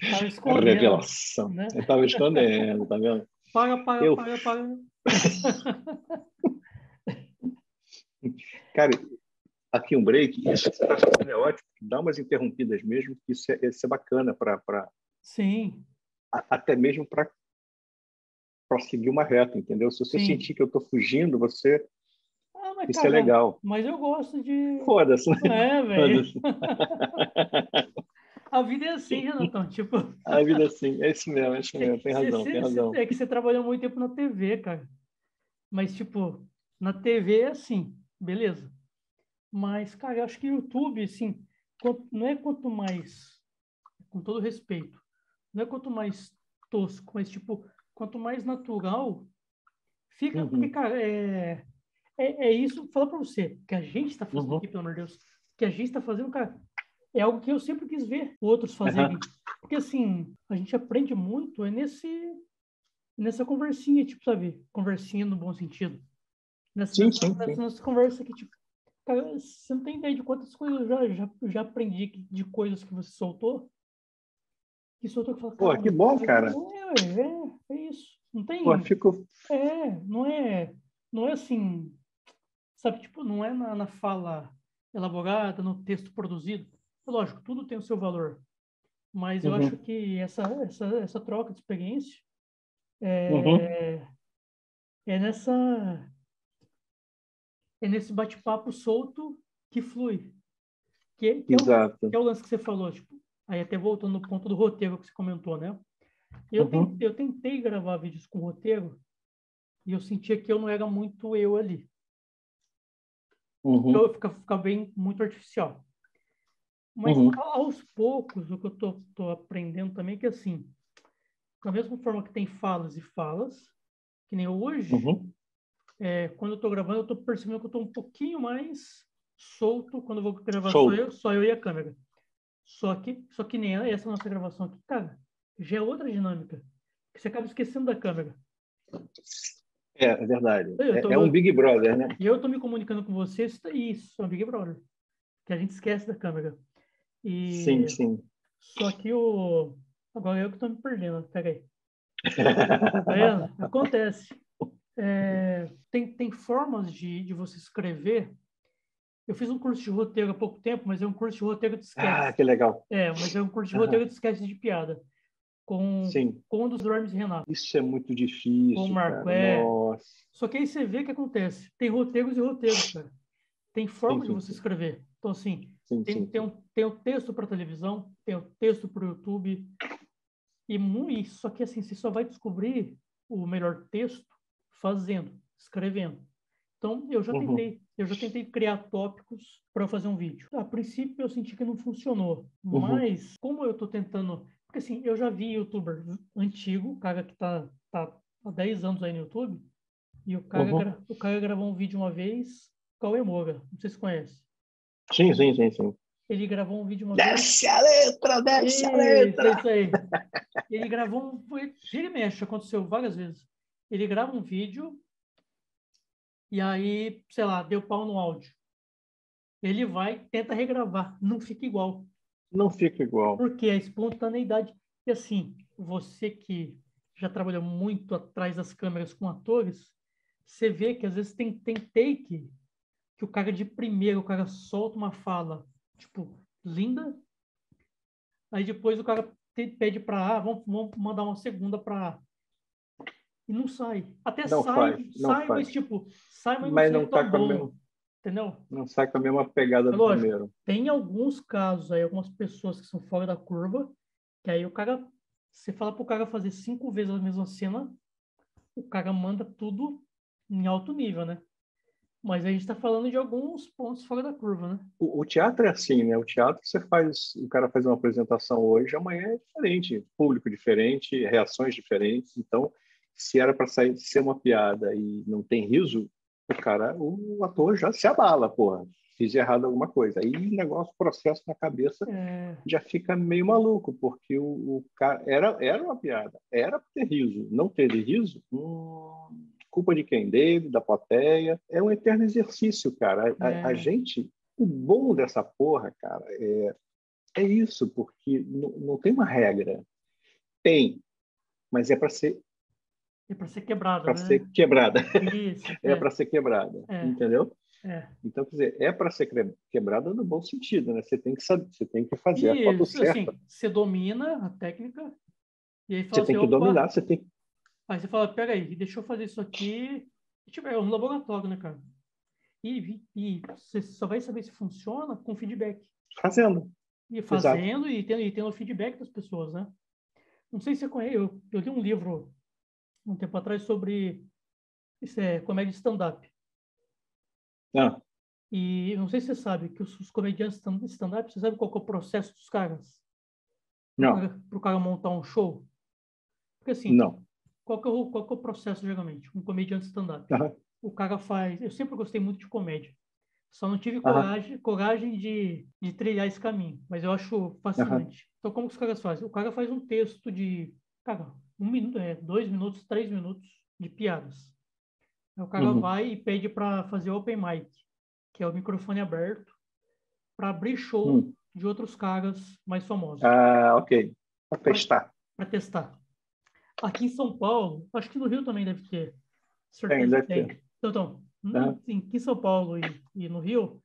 Estava escondendo. Revelação. Né? Eu estava escondendo, tá vendo? Paga, paga, eu... paga, paga. Cara, aqui um break, isso é ótimo, dá umas interrompidas mesmo, isso é, isso é bacana para... Pra... Sim. A, até mesmo para seguir uma reta, entendeu? Se você Sim. sentir que eu estou fugindo, você... Ah, mas isso caramba, é legal. Mas eu gosto de... Foda-se. É, velho. A vida é assim, Renatão, tipo... A vida é assim, é isso mesmo, é isso mesmo, é tem razão, você, tem razão. É que você trabalhou muito tempo na T V, cara. Mas, tipo, na T V é assim, beleza. Mas, cara, eu acho que o YouTube, assim, não é quanto mais, com todo respeito, não é quanto mais tosco, mas, tipo, quanto mais natural, fica, uhum. Porque, cara, é, é, é isso, vou falar pra você, que a gente tá fazendo uhum. aqui, pelo amor de Deus, que a gente tá fazendo, cara, é algo que eu sempre quis ver outros fazerem. Uhum. Porque, assim, a gente aprende muito é nesse, nessa conversinha, tipo, sabe, conversinha no bom sentido. Nessa, sim, sim, nessa sim. nossa conversa que, tipo, cara, você não tem ideia de quantas coisas eu já, já, já aprendi de coisas que você soltou. Que soltou que fala, pô, que bom, cara. É, é, é isso. Não tem... Pô, fico... É, não é... Não é assim... Sabe, tipo, não é na, na fala elaborada, no texto produzido. Lógico, tudo tem o seu valor. Mas eu uhum. acho que essa, essa, essa troca de experiência é, uhum. é nessa... É nesse bate-papo solto que flui. Que, que, Exato. É o, que é o lance que você falou. Tipo, aí até voltando no ponto do roteiro que você comentou, né? Eu, uhum. tentei, eu tentei gravar vídeos com roteiro e eu sentia que eu não era muito eu ali. Uhum. Então, fica, fica bem muito artificial. Mas uhum. aos poucos, o que eu tô, tô aprendendo também é que, assim, da mesma forma que tem falas e falas, que nem hoje... Uhum. É, quando eu estou gravando, eu estou percebendo que eu estou um pouquinho mais solto quando eu vou gravar só eu, só eu e a câmera. Só que, só que nem essa nossa gravação aqui, cara, já é outra dinâmica. Que você acaba esquecendo da câmera. É, é verdade. Tô, é, é um Big Brother, né? E eu estou me comunicando com vocês, e isso, é um Big Brother. Que a gente esquece da câmera. E... Sim, sim. Só que o... Agora eu que estou me perdendo, pega aí. Tá vendo? Acontece. É, tem, tem formas de, de você escrever. Eu fiz um curso de roteiro há pouco tempo, mas é um curso de roteiro de sketch. Ah, que legal. É, mas é um curso de roteiro uhum. de sketch de piada. Com, com um dos dormes de Renato. Isso é muito difícil. Com o Marco, cara. É. Nossa. Só que aí você vê o que acontece. Tem roteiros e roteiros, cara. Tem formas sim, sim, de você escrever. Então, assim, sim, tem, sim. Tem, um, tem um texto para televisão, tem um texto para o YouTube. E muito, só que assim, você só vai descobrir o melhor texto fazendo, escrevendo. Então, eu já uhum. tentei, eu já tentei criar tópicos para fazer um vídeo. A princípio, eu senti que não funcionou. Uhum. Mas, como eu estou tentando... Porque, assim, eu já vi youtuber antigo, cara que tá, tá há dez anos aí no YouTube, e o cara, uhum. gra, o cara gravou um vídeo uma vez, Cauê Moga, não sei se conhece. Sim, sim, sim, sim. Ele gravou um vídeo uma vez... Desce a letra, desce a letra! Isso aí. Ele gravou um... Ele mexe, aconteceu várias vezes. Ele grava um vídeo e aí, sei lá, deu pau no áudio. Ele vai, tenta regravar. Não fica igual. Não fica igual. Porque a espontaneidade... E assim, você que já trabalhou muito atrás das câmeras com atores, você vê que às vezes tem, tem take que o cara de primeiro, o cara solta uma fala, tipo, linda, aí depois o cara te, pede para A, vamos, vamos mandar uma segunda para A. E não sai. Até não sai, faz, não sai faz. Mas tipo, sai, mas, mas não, não tá com bom, a mesma, entendeu? Não sai com a mesma pegada é do lógico, primeiro. Tem alguns casos aí, algumas pessoas que são fora da curva, que aí o cara, você fala pro cara fazer cinco vezes a mesma cena, o cara manda tudo em alto nível, né? Mas a gente tá falando de alguns pontos fora da curva, né? O, o teatro é assim, né? O teatro que você faz, o cara faz uma apresentação hoje, amanhã é diferente, público diferente, reações diferentes, então se era para sair ser uma piada e não tem riso, o cara, o ator já se abala, porra. Fiz errado alguma coisa. Aí o negócio, o processo na cabeça é. já fica meio maluco, porque o, o cara era, era uma piada, era para ter riso. Não teve riso, hum, culpa de quem? Dele, da plateia. É um eterno exercício, cara. A, é. a, a gente, o bom dessa porra, cara, é, é isso, porque não, não tem uma regra. Tem, mas é para ser É para ser quebrada, pra né? Para ser quebrada. Isso, é é. para ser quebrada, é. entendeu? É. Então, quer dizer, é para ser quebrada no bom sentido, né? Você tem que saber, você tem que fazer e, a foto assim, certa. Você domina a técnica e aí fala você assim, tem que dominar, você tem. Aí você fala, pera aí, deixa eu fazer isso aqui. Tipo, é um laboratório, né, cara? E, e você só vai saber se funciona com feedback. Fazendo. E fazendo e tendo, e tendo feedback das pessoas, né? Não sei se você conhece, eu, eu li um livro um tempo atrás, sobre isso é, comédia stand-up. Ah. E não sei se você sabe que os, os comediantes stand-up, você sabe qual que é o processo dos caras? Não. Para o cara montar um show? Porque assim, não. Qual, que é o, qual que é o processo, geralmente? Um comediante stand-up. Ah. O cara faz... Eu sempre gostei muito de comédia. Só não tive ah. coragem, coragem de, de trilhar esse caminho. Mas eu acho fascinante. Ah. Então, como que os caras fazem? O cara faz um texto de... Cara, um minuto, é, dois minutos, três minutos de piadas. Aí o cara uhum. vai e pede para fazer open mic, que é o microfone aberto, para abrir show uhum. de outros caras mais famosos. Ah, ok. Para testar. Para testar. Aqui em São Paulo, acho que no Rio também deve ter. Certeza tem, deve tem. Ter. Então, então uhum. aqui em São Paulo e, e no Rio,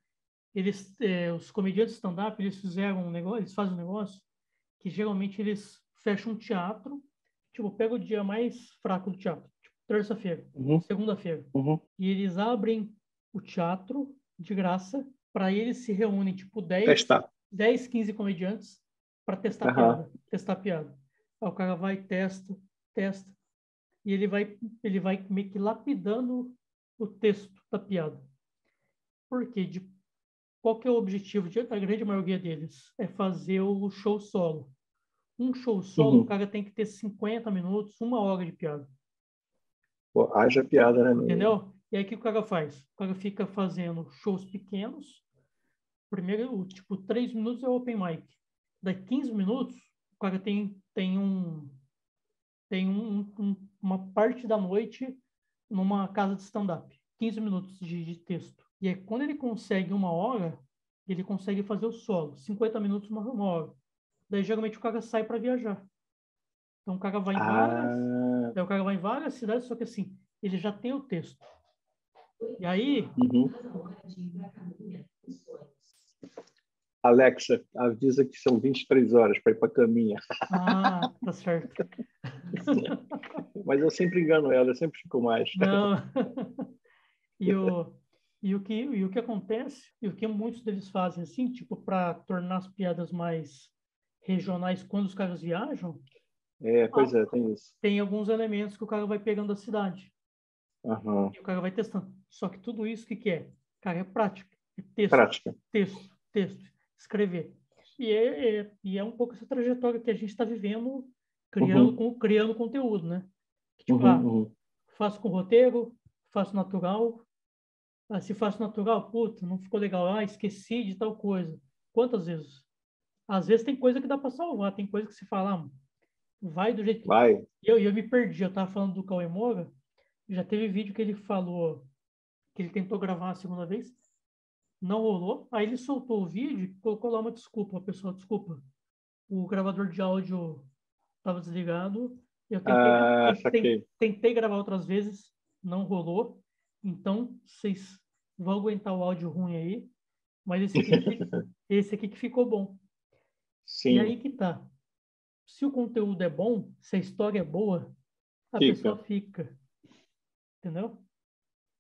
eles, é, os comediantes stand-up, eles fizeram um negócio, eles fazem um negócio que geralmente eles fecham um teatro. Tipo, pega o dia mais fraco do teatro. Tipo, terça-feira, uhum. segunda-feira. Uhum. E eles abrem o teatro de graça para eles se reúnem, tipo, dez, dez, quinze comediantes para testar uhum. piada. Testar piada. Aí o cara vai, testa, testa. E ele vai, ele vai meio que lapidando o texto da piada. Por quê? De, qual que é o objetivo de, da grande maioria deles? É fazer o show solo. Um show solo, uhum. o cara tem que ter cinquenta minutos, uma hora de piada. Pô, haja piada, né? Entendeu? E aí o que o cara faz? O cara fica fazendo shows pequenos. Primeiro, tipo, três minutos é open mic. Daí quinze minutos, o cara tem, tem, um, tem um, um, uma parte da noite numa casa de stand-up. quinze minutos de, de texto. E aí quando ele consegue uma hora, ele consegue fazer o solo. cinquenta minutos, uma, uma hora. Daí, geralmente, o cara sai para viajar. Então, o cara vai em várias... Ah. Daí, o cara vai em várias cidades, só que, assim, ele já tem o texto. E aí... Uhum. Alexa, avisa que são vinte e três horas para ir para a caminha. Ah, tá certo. Mas eu sempre engano ela, eu sempre fico mais. Não. E o, e o que, e o que acontece, e o que muitos deles fazem, assim, tipo, para tornar as piadas mais... regionais, quando os caras viajam, é, pois ah, é, tem isso. Tem alguns elementos que o cara vai pegando da cidade. Uhum. E o cara vai testando. Só que tudo isso, o que, que é? Cara, é prática. É texto, prática. Texto, texto, escrever. E é, é, e é um pouco essa trajetória que a gente está vivendo, criando, uhum. com, criando conteúdo, né? Tipo, uhum, ah, uhum. faço com roteiro, faço natural. Ah, se faço natural, puta, não ficou legal. Ah, esqueci de tal coisa. Quantas vezes? Às vezes tem coisa que dá para salvar, tem coisa que se fala, vai do jeito que... Vai. Eu, eu me perdi, eu estava falando do Cauê Moga, já teve vídeo que ele falou que ele tentou gravar a segunda vez, não rolou, aí ele soltou o vídeo e colocou lá uma desculpa, pessoal, desculpa, o gravador de áudio estava desligado, Eu tentei, ah, tentei, tentei gravar outras vezes, não rolou. Então, vocês vão aguentar o áudio ruim aí. Mas esse aqui, esse aqui que ficou bom. Sim. E aí que tá. Se o conteúdo é bom, se a história é boa, a fica. pessoa fica. Entendeu?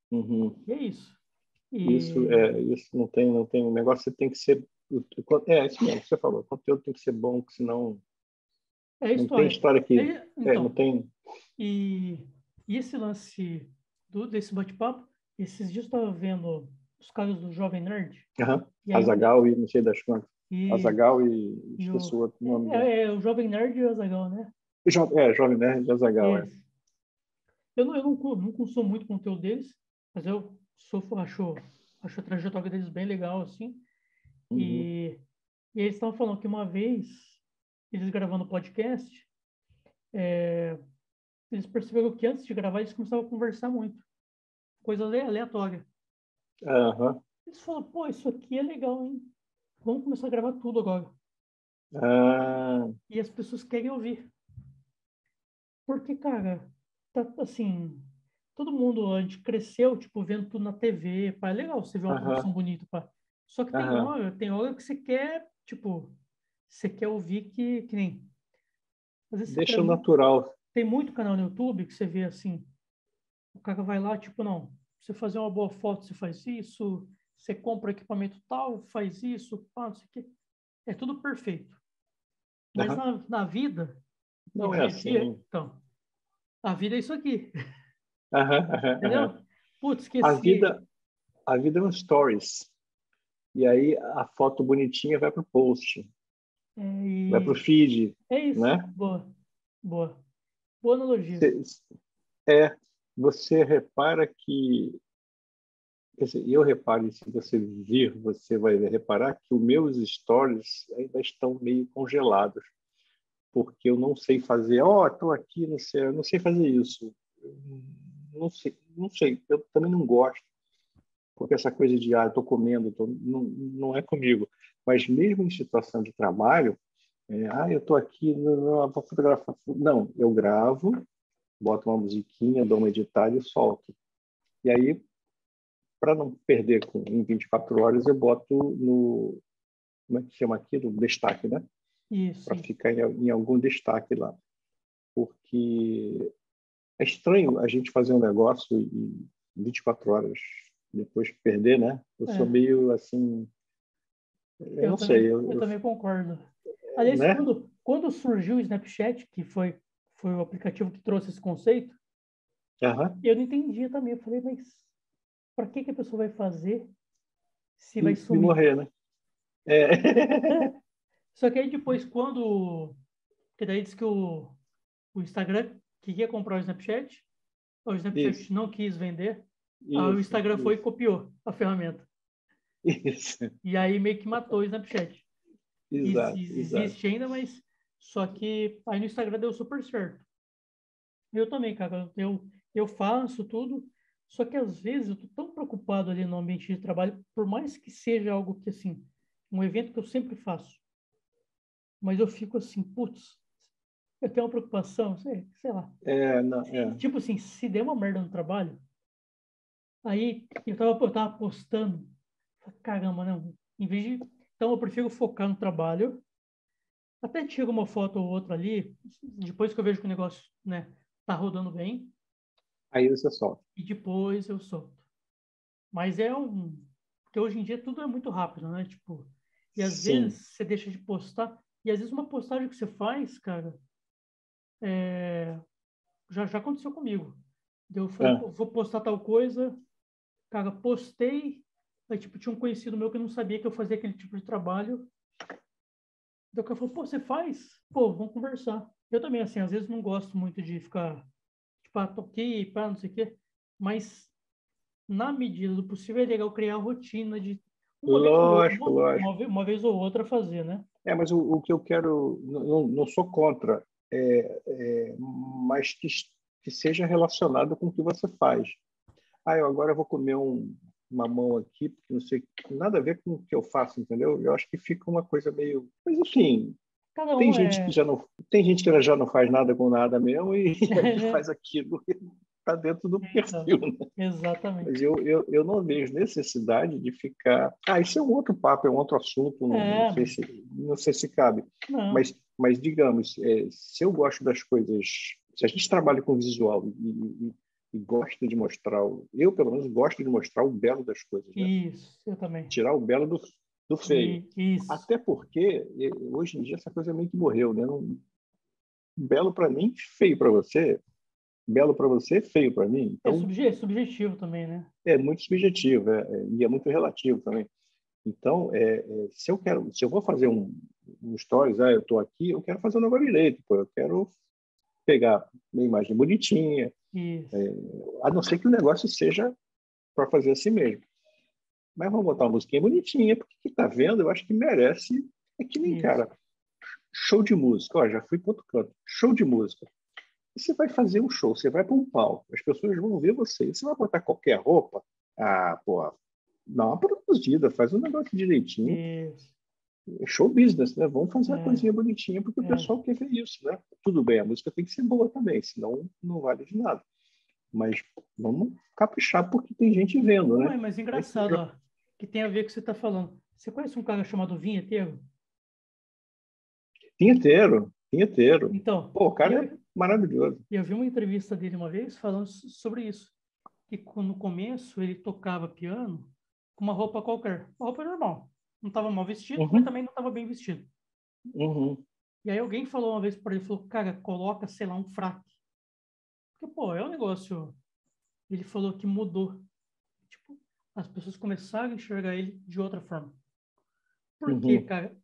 Uhum. E é isso. E... Isso, é, isso não tem, não tem. O negócio tem que ser... É, isso mesmo que você falou. O conteúdo tem que ser bom, porque senão... É história. Não tem história aqui. É, então, é, não tem... E, e esse lance do, desse bate-papo, esses dias eu estava vendo os caras do Jovem Nerd. Uhum. E aí, Azaghal e não sei das quantas. E, Azaghal e... e esqueci o outro nome. É, é, o Jovem Nerd e o Azaghal, né? Jo, é, Jovem Nerd e Azaghal, é. é. Eu, não, eu não, não consumo muito conteúdo deles, mas eu sofro, acho, acho a trajetória deles bem legal, assim. Uhum. E, e eles estavam falando que uma vez... eles gravando podcast, é, eles perceberam que antes de gravar eles começavam a conversar muito. Coisa aleatória. Uhum. Eles falaram, pô, isso aqui é legal, hein? Vamos começar a gravar tudo agora. Uhum. E as pessoas querem ouvir. Porque, cara, tá, assim, todo mundo, a gente cresceu, tipo, vendo tudo na T V, pá, é legal você ver uma uhum. produção bonita, pá. Só que tem, uhum. hora, tem hora que você quer, tipo... Você quer ouvir que, que nem... Às vezes Deixa quer... natural. Tem muito canal no YouTube que você vê assim, o cara vai lá, tipo, não, você fazer uma boa foto, você faz isso, você compra equipamento tal, faz isso, pá, não sei o quê. É tudo perfeito. Mas uhum. na, na vida... Não é assim. Dia, então, a vida é isso aqui. Uhum, uhum, Entendeu? Uhum. Putz, esqueci. A vida, a vida é um stories. E aí a foto bonitinha vai para o post. E... Vai pro feed. É isso, né? Boa. Boa. Boa analogia. É, você repara que... Quer dizer, eu reparo, se você vir, você vai reparar que os meus stories ainda estão meio congelados, porque eu não sei fazer, ó, oh, estou aqui, não sei, eu não sei fazer isso. Não sei, não sei, eu também não gosto. Porque essa coisa de, ah, estou comendo, tô... não, não é comigo. Mas mesmo em situação de trabalho, é, ah, eu estou aqui, não, vou fotografar. Não, eu gravo, boto uma musiquinha, dou uma editada e solto. E aí, para não perder com, em vinte e quatro horas, eu boto no... Como é que chama aquilo? Destaque, né? Isso. Para ficar em, em algum destaque lá. Porque é estranho a gente fazer um negócio e vinte e quatro horas... depois perder, né? Eu é. sou meio assim... Eu, eu não também, sei. Eu, eu, eu também concordo. Aliás, né? quando, quando surgiu o Snapchat, que foi, foi o aplicativo que trouxe esse conceito, uh-huh. eu não entendia também. Eu falei, mas para que, que a pessoa vai fazer se e, vai sumir? E morrer, né? É. Só que aí depois, quando... Porque daí disse que o, o Instagram queria comprar o Snapchat, o Snapchat Isso. não quis vender. Isso, ah, o Instagram isso. foi e copiou a ferramenta. Isso. E aí meio que matou o Snapchat. Exato, isso, isso exato. Existe ainda, mas só que aí no Instagram deu super certo. Eu também, cara. Eu, eu faço tudo, só que às vezes eu tô tão preocupado ali no ambiente de trabalho, por mais que seja algo que, assim, um evento que eu sempre faço. Mas eu fico assim, putz, eu tenho uma preocupação, sei, sei lá. É, não, é. Tipo assim, se der uma merda no trabalho... Aí eu tava, eu tava postando, caramba, não, em vez de, então eu prefiro focar no trabalho, até tiro uma foto ou outra ali, depois que eu vejo que o negócio, né, tá rodando bem. Aí você solta. E depois eu solto. Mas é um, porque hoje em dia tudo é muito rápido, né, tipo, e às Sim. vezes você deixa de postar, e às vezes uma postagem que você faz, cara, é... já, já aconteceu comigo. Eu falei, é. vou postar tal coisa, cara, postei, aí, tipo, tinha um conhecido meu que não sabia que eu fazia aquele tipo de trabalho. Daí o cara falou, pô, você faz? Pô, vamos conversar. Eu também, assim, às vezes não gosto muito de ficar, tipo, ah, toquei, pá, não sei o quê, mas na medida do possível é legal criar a rotina de uma, lógico, vez, ou outra, uma, uma vez ou outra fazer, né? É, mas o, o que eu quero, não, não sou contra, é, é, mas que que seja relacionado com o que você faz. Ah, eu agora vou comer um mamão aqui, porque não sei, nada a ver com o que eu faço, entendeu? Eu acho que fica uma coisa meio... Mas, enfim, Cada um tem gente é... que já não tem gente que já não faz nada com nada mesmo e aí faz aquilo que está dentro do perfil, né? Exatamente. Mas eu, eu, eu não vejo necessidade de ficar... Ah, isso é um outro papo, é um outro assunto, não, é. não, sei, se, não sei se cabe. Mas, mas, digamos, é, se eu gosto das coisas... Se a gente trabalha com visual e, e, e gosta de mostrar... Eu, pelo menos, gosto de mostrar o belo das coisas. Né? Isso, eu também. Tirar o belo do... do feio. Isso. Até porque, hoje em dia, essa coisa meio que morreu, né? Não... Belo para mim, feio para você. Belo para você, feio para mim. Então, é, subje... é subjetivo também, né? É muito subjetivo, é, é, e é muito relativo também. Então, é, é, se eu quero, se eu vou fazer um, um stories, ah, eu estou aqui, eu quero fazer um negócio direito, pô, eu quero pegar uma imagem bonitinha, é, a não ser que o negócio seja para fazer assim mesmo. Mas vamos botar uma musiquinha bonitinha, porque quem está vendo, eu acho que merece. É que nem, isso. cara, show de música. Ó, já fui para outro canto. Show de música. E você vai fazer um show, você vai para um palco, as pessoas vão ver você. E você vai botar qualquer roupa? Ah, pô, dá uma produzida, faz um negócio direitinho. Isso. Show business, né? Vamos fazer é. uma coisinha bonitinha, porque é. o pessoal quer ver isso, né? Tudo bem, a música tem que ser boa também, senão não vale de nada. Mas vamos caprichar, porque tem gente vendo, né? Ué, mas engraçado, ó, que tem a ver com o que você está falando. Você conhece um cara chamado Vinheteiro? Vinheteiro, Vinheteiro. Então, pô, o cara eu, é maravilhoso. Eu vi uma entrevista dele uma vez falando sobre isso. Que no começo ele tocava piano com uma roupa qualquer. Uma roupa normal. Não estava mal vestido, uhum. mas também não estava bem vestido. Uhum. E aí alguém falou uma vez para ele, falou, cara, coloca, sei lá, um fraque. Porque, pô, é um negócio... Ele falou que mudou. Tipo, as pessoas começaram a enxergar ele de outra forma. Por uhum. quê, cara?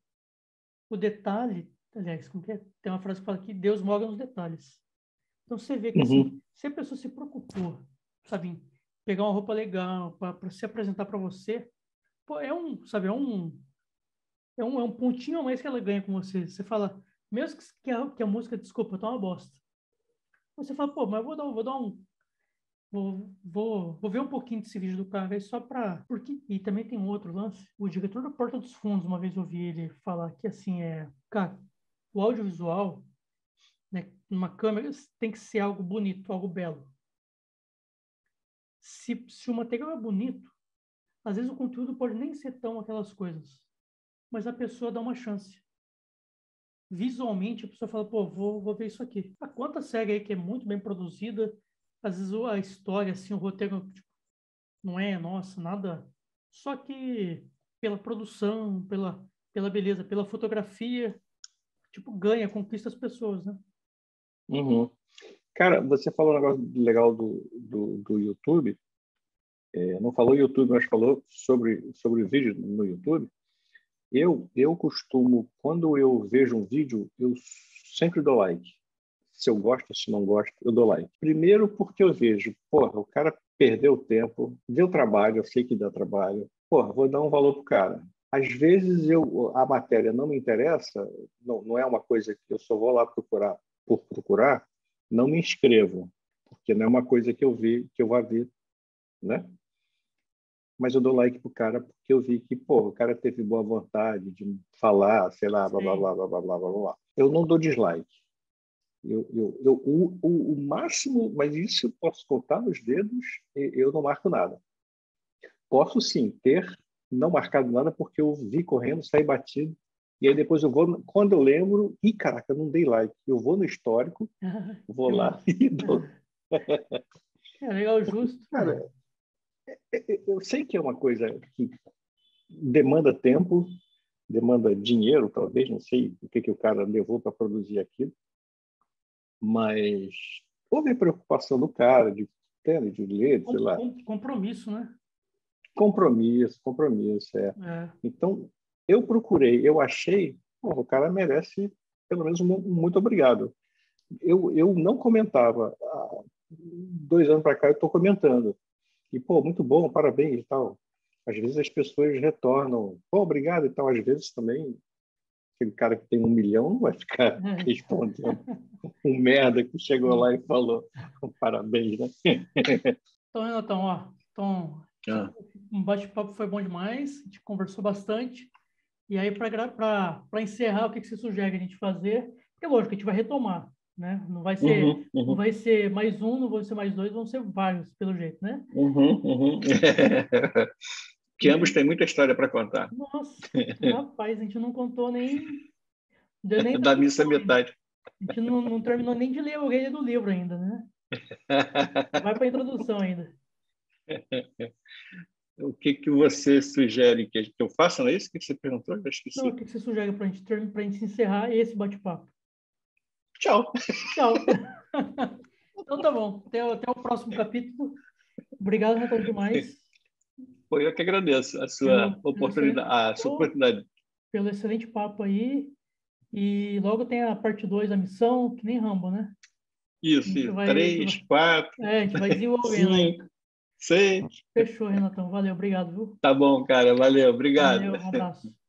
O detalhe... Aliás, como que é? Tem uma frase que fala que Deus mora nos detalhes. Então, você vê que, uhum. assim, se a pessoa se preocupou, sabe, em pegar uma roupa legal para se apresentar para você, pô, é um, sabe, é um, é um... É um pontinho a mais que ela ganha com você. Você fala, mesmo que, que, a, que a música, desculpa, tá uma bosta. Você fala, pô, mas eu vou dar, vou dar um... Vou, vou, vou ver um pouquinho desse vídeo do cara aí só pra... Porque, e também tem um outro lance. O diretor da Porta dos Fundos, uma vez eu ouvi ele falar que, assim, é... Cara, o audiovisual, né, numa câmera, tem que ser algo bonito, algo belo. Se, se o material é bonito, às vezes o conteúdo pode nem ser tão aquelas coisas. Mas a pessoa dá uma chance. Visualmente, a pessoa fala, pô, vou, vou ver isso aqui. Há quanta série aí que é muito bem produzida, às vezes a história, assim, o roteiro, tipo, não é, nossa, nada. Só que pela produção, pela, pela beleza, pela fotografia, tipo, ganha, conquista as pessoas, né? Uhum. Cara, você falou um negócio legal do, do, do YouTube. É, não falou YouTube, mas falou sobre, sobre o vídeo no YouTube. Eu, eu costumo, quando eu vejo um vídeo, eu sempre dou like. Se eu gosto, se não gosto, eu dou like. Primeiro porque eu vejo, porra, o cara perdeu tempo, deu trabalho, eu sei que dá trabalho. Porra, vou dar um valor pro cara. Às vezes eu, a matéria não me interessa, não, não é uma coisa que eu só vou lá procurar por procurar, não me inscrevo, porque não é uma coisa que eu vi, que eu vá ver, né? Mas eu dou like pro cara porque eu vi que, pô, o cara teve boa vontade de falar, sei lá, blá, blá, blá, blá, blá, blá, blá, blá. Eu não dou dislike. Eu, eu, eu, o, o, o máximo, mas isso eu posso contar nos dedos, eu não marco nada. Posso, sim, ter não marcado nada porque eu vi correndo, saí batido, e aí depois eu vou, quando eu lembro, ih, caraca, não dei like. Eu vou no histórico, vou lá e dou. É legal, justo. Cara, eu sei que é uma coisa que demanda tempo, demanda dinheiro, talvez, não sei o que, que o cara levou para produzir aquilo, mas houve a preocupação do cara de ter, de ler, sei lá. Compromisso, né? Compromisso, compromisso, é. é. Então, eu procurei, eu achei, pô, o cara merece, pelo menos, um muito obrigado. Eu, eu não comentava, há dois anos para cá eu estou comentando. E, pô, muito bom, parabéns e tal. Às vezes as pessoas retornam, pô, obrigado e tal. Às vezes também, aquele cara que tem um milhão não vai ficar respondendo um merda que chegou lá e falou parabéns, né? Então, Renatão, ó, então, ah. um bate-papo foi bom demais, a gente conversou bastante. E aí, para encerrar, o que, que você sugere a gente fazer? Porque, lógico, a gente vai retomar, né? Não vai ser, uhum, uhum. Não vai ser mais um, não vão ser mais dois, vão ser vários, pelo jeito, né? Uhum, uhum. Que ambos têm muita história para contar. Nossa, rapaz, a gente não contou nem... Deu nem da missa metade. Ainda. A gente não, não terminou nem de ler o rei do livro ainda, né? Vai para a introdução ainda. O que, que você sugere que eu faça? Não é isso que você perguntou? Eu esqueci. Não, o que, que você sugere para a gente, pra gente encerrar esse bate-papo? Tchau. Tchau. Então tá bom. Até, até o próximo capítulo. Obrigado, Renato, demais. Foi eu que agradeço a sua pelo, oportunidade. Pelo, a sua oportunidade. Pelo excelente papo aí. E logo tem a parte dois da missão, que nem Rambo, né? Isso, isso. Vai, três, vai... quatro... É, a gente vai desenvolvendo aí. Sim. Fechou, Renatão. Valeu, obrigado, viu? Tá bom, cara. Valeu, obrigado. Valeu, um abraço.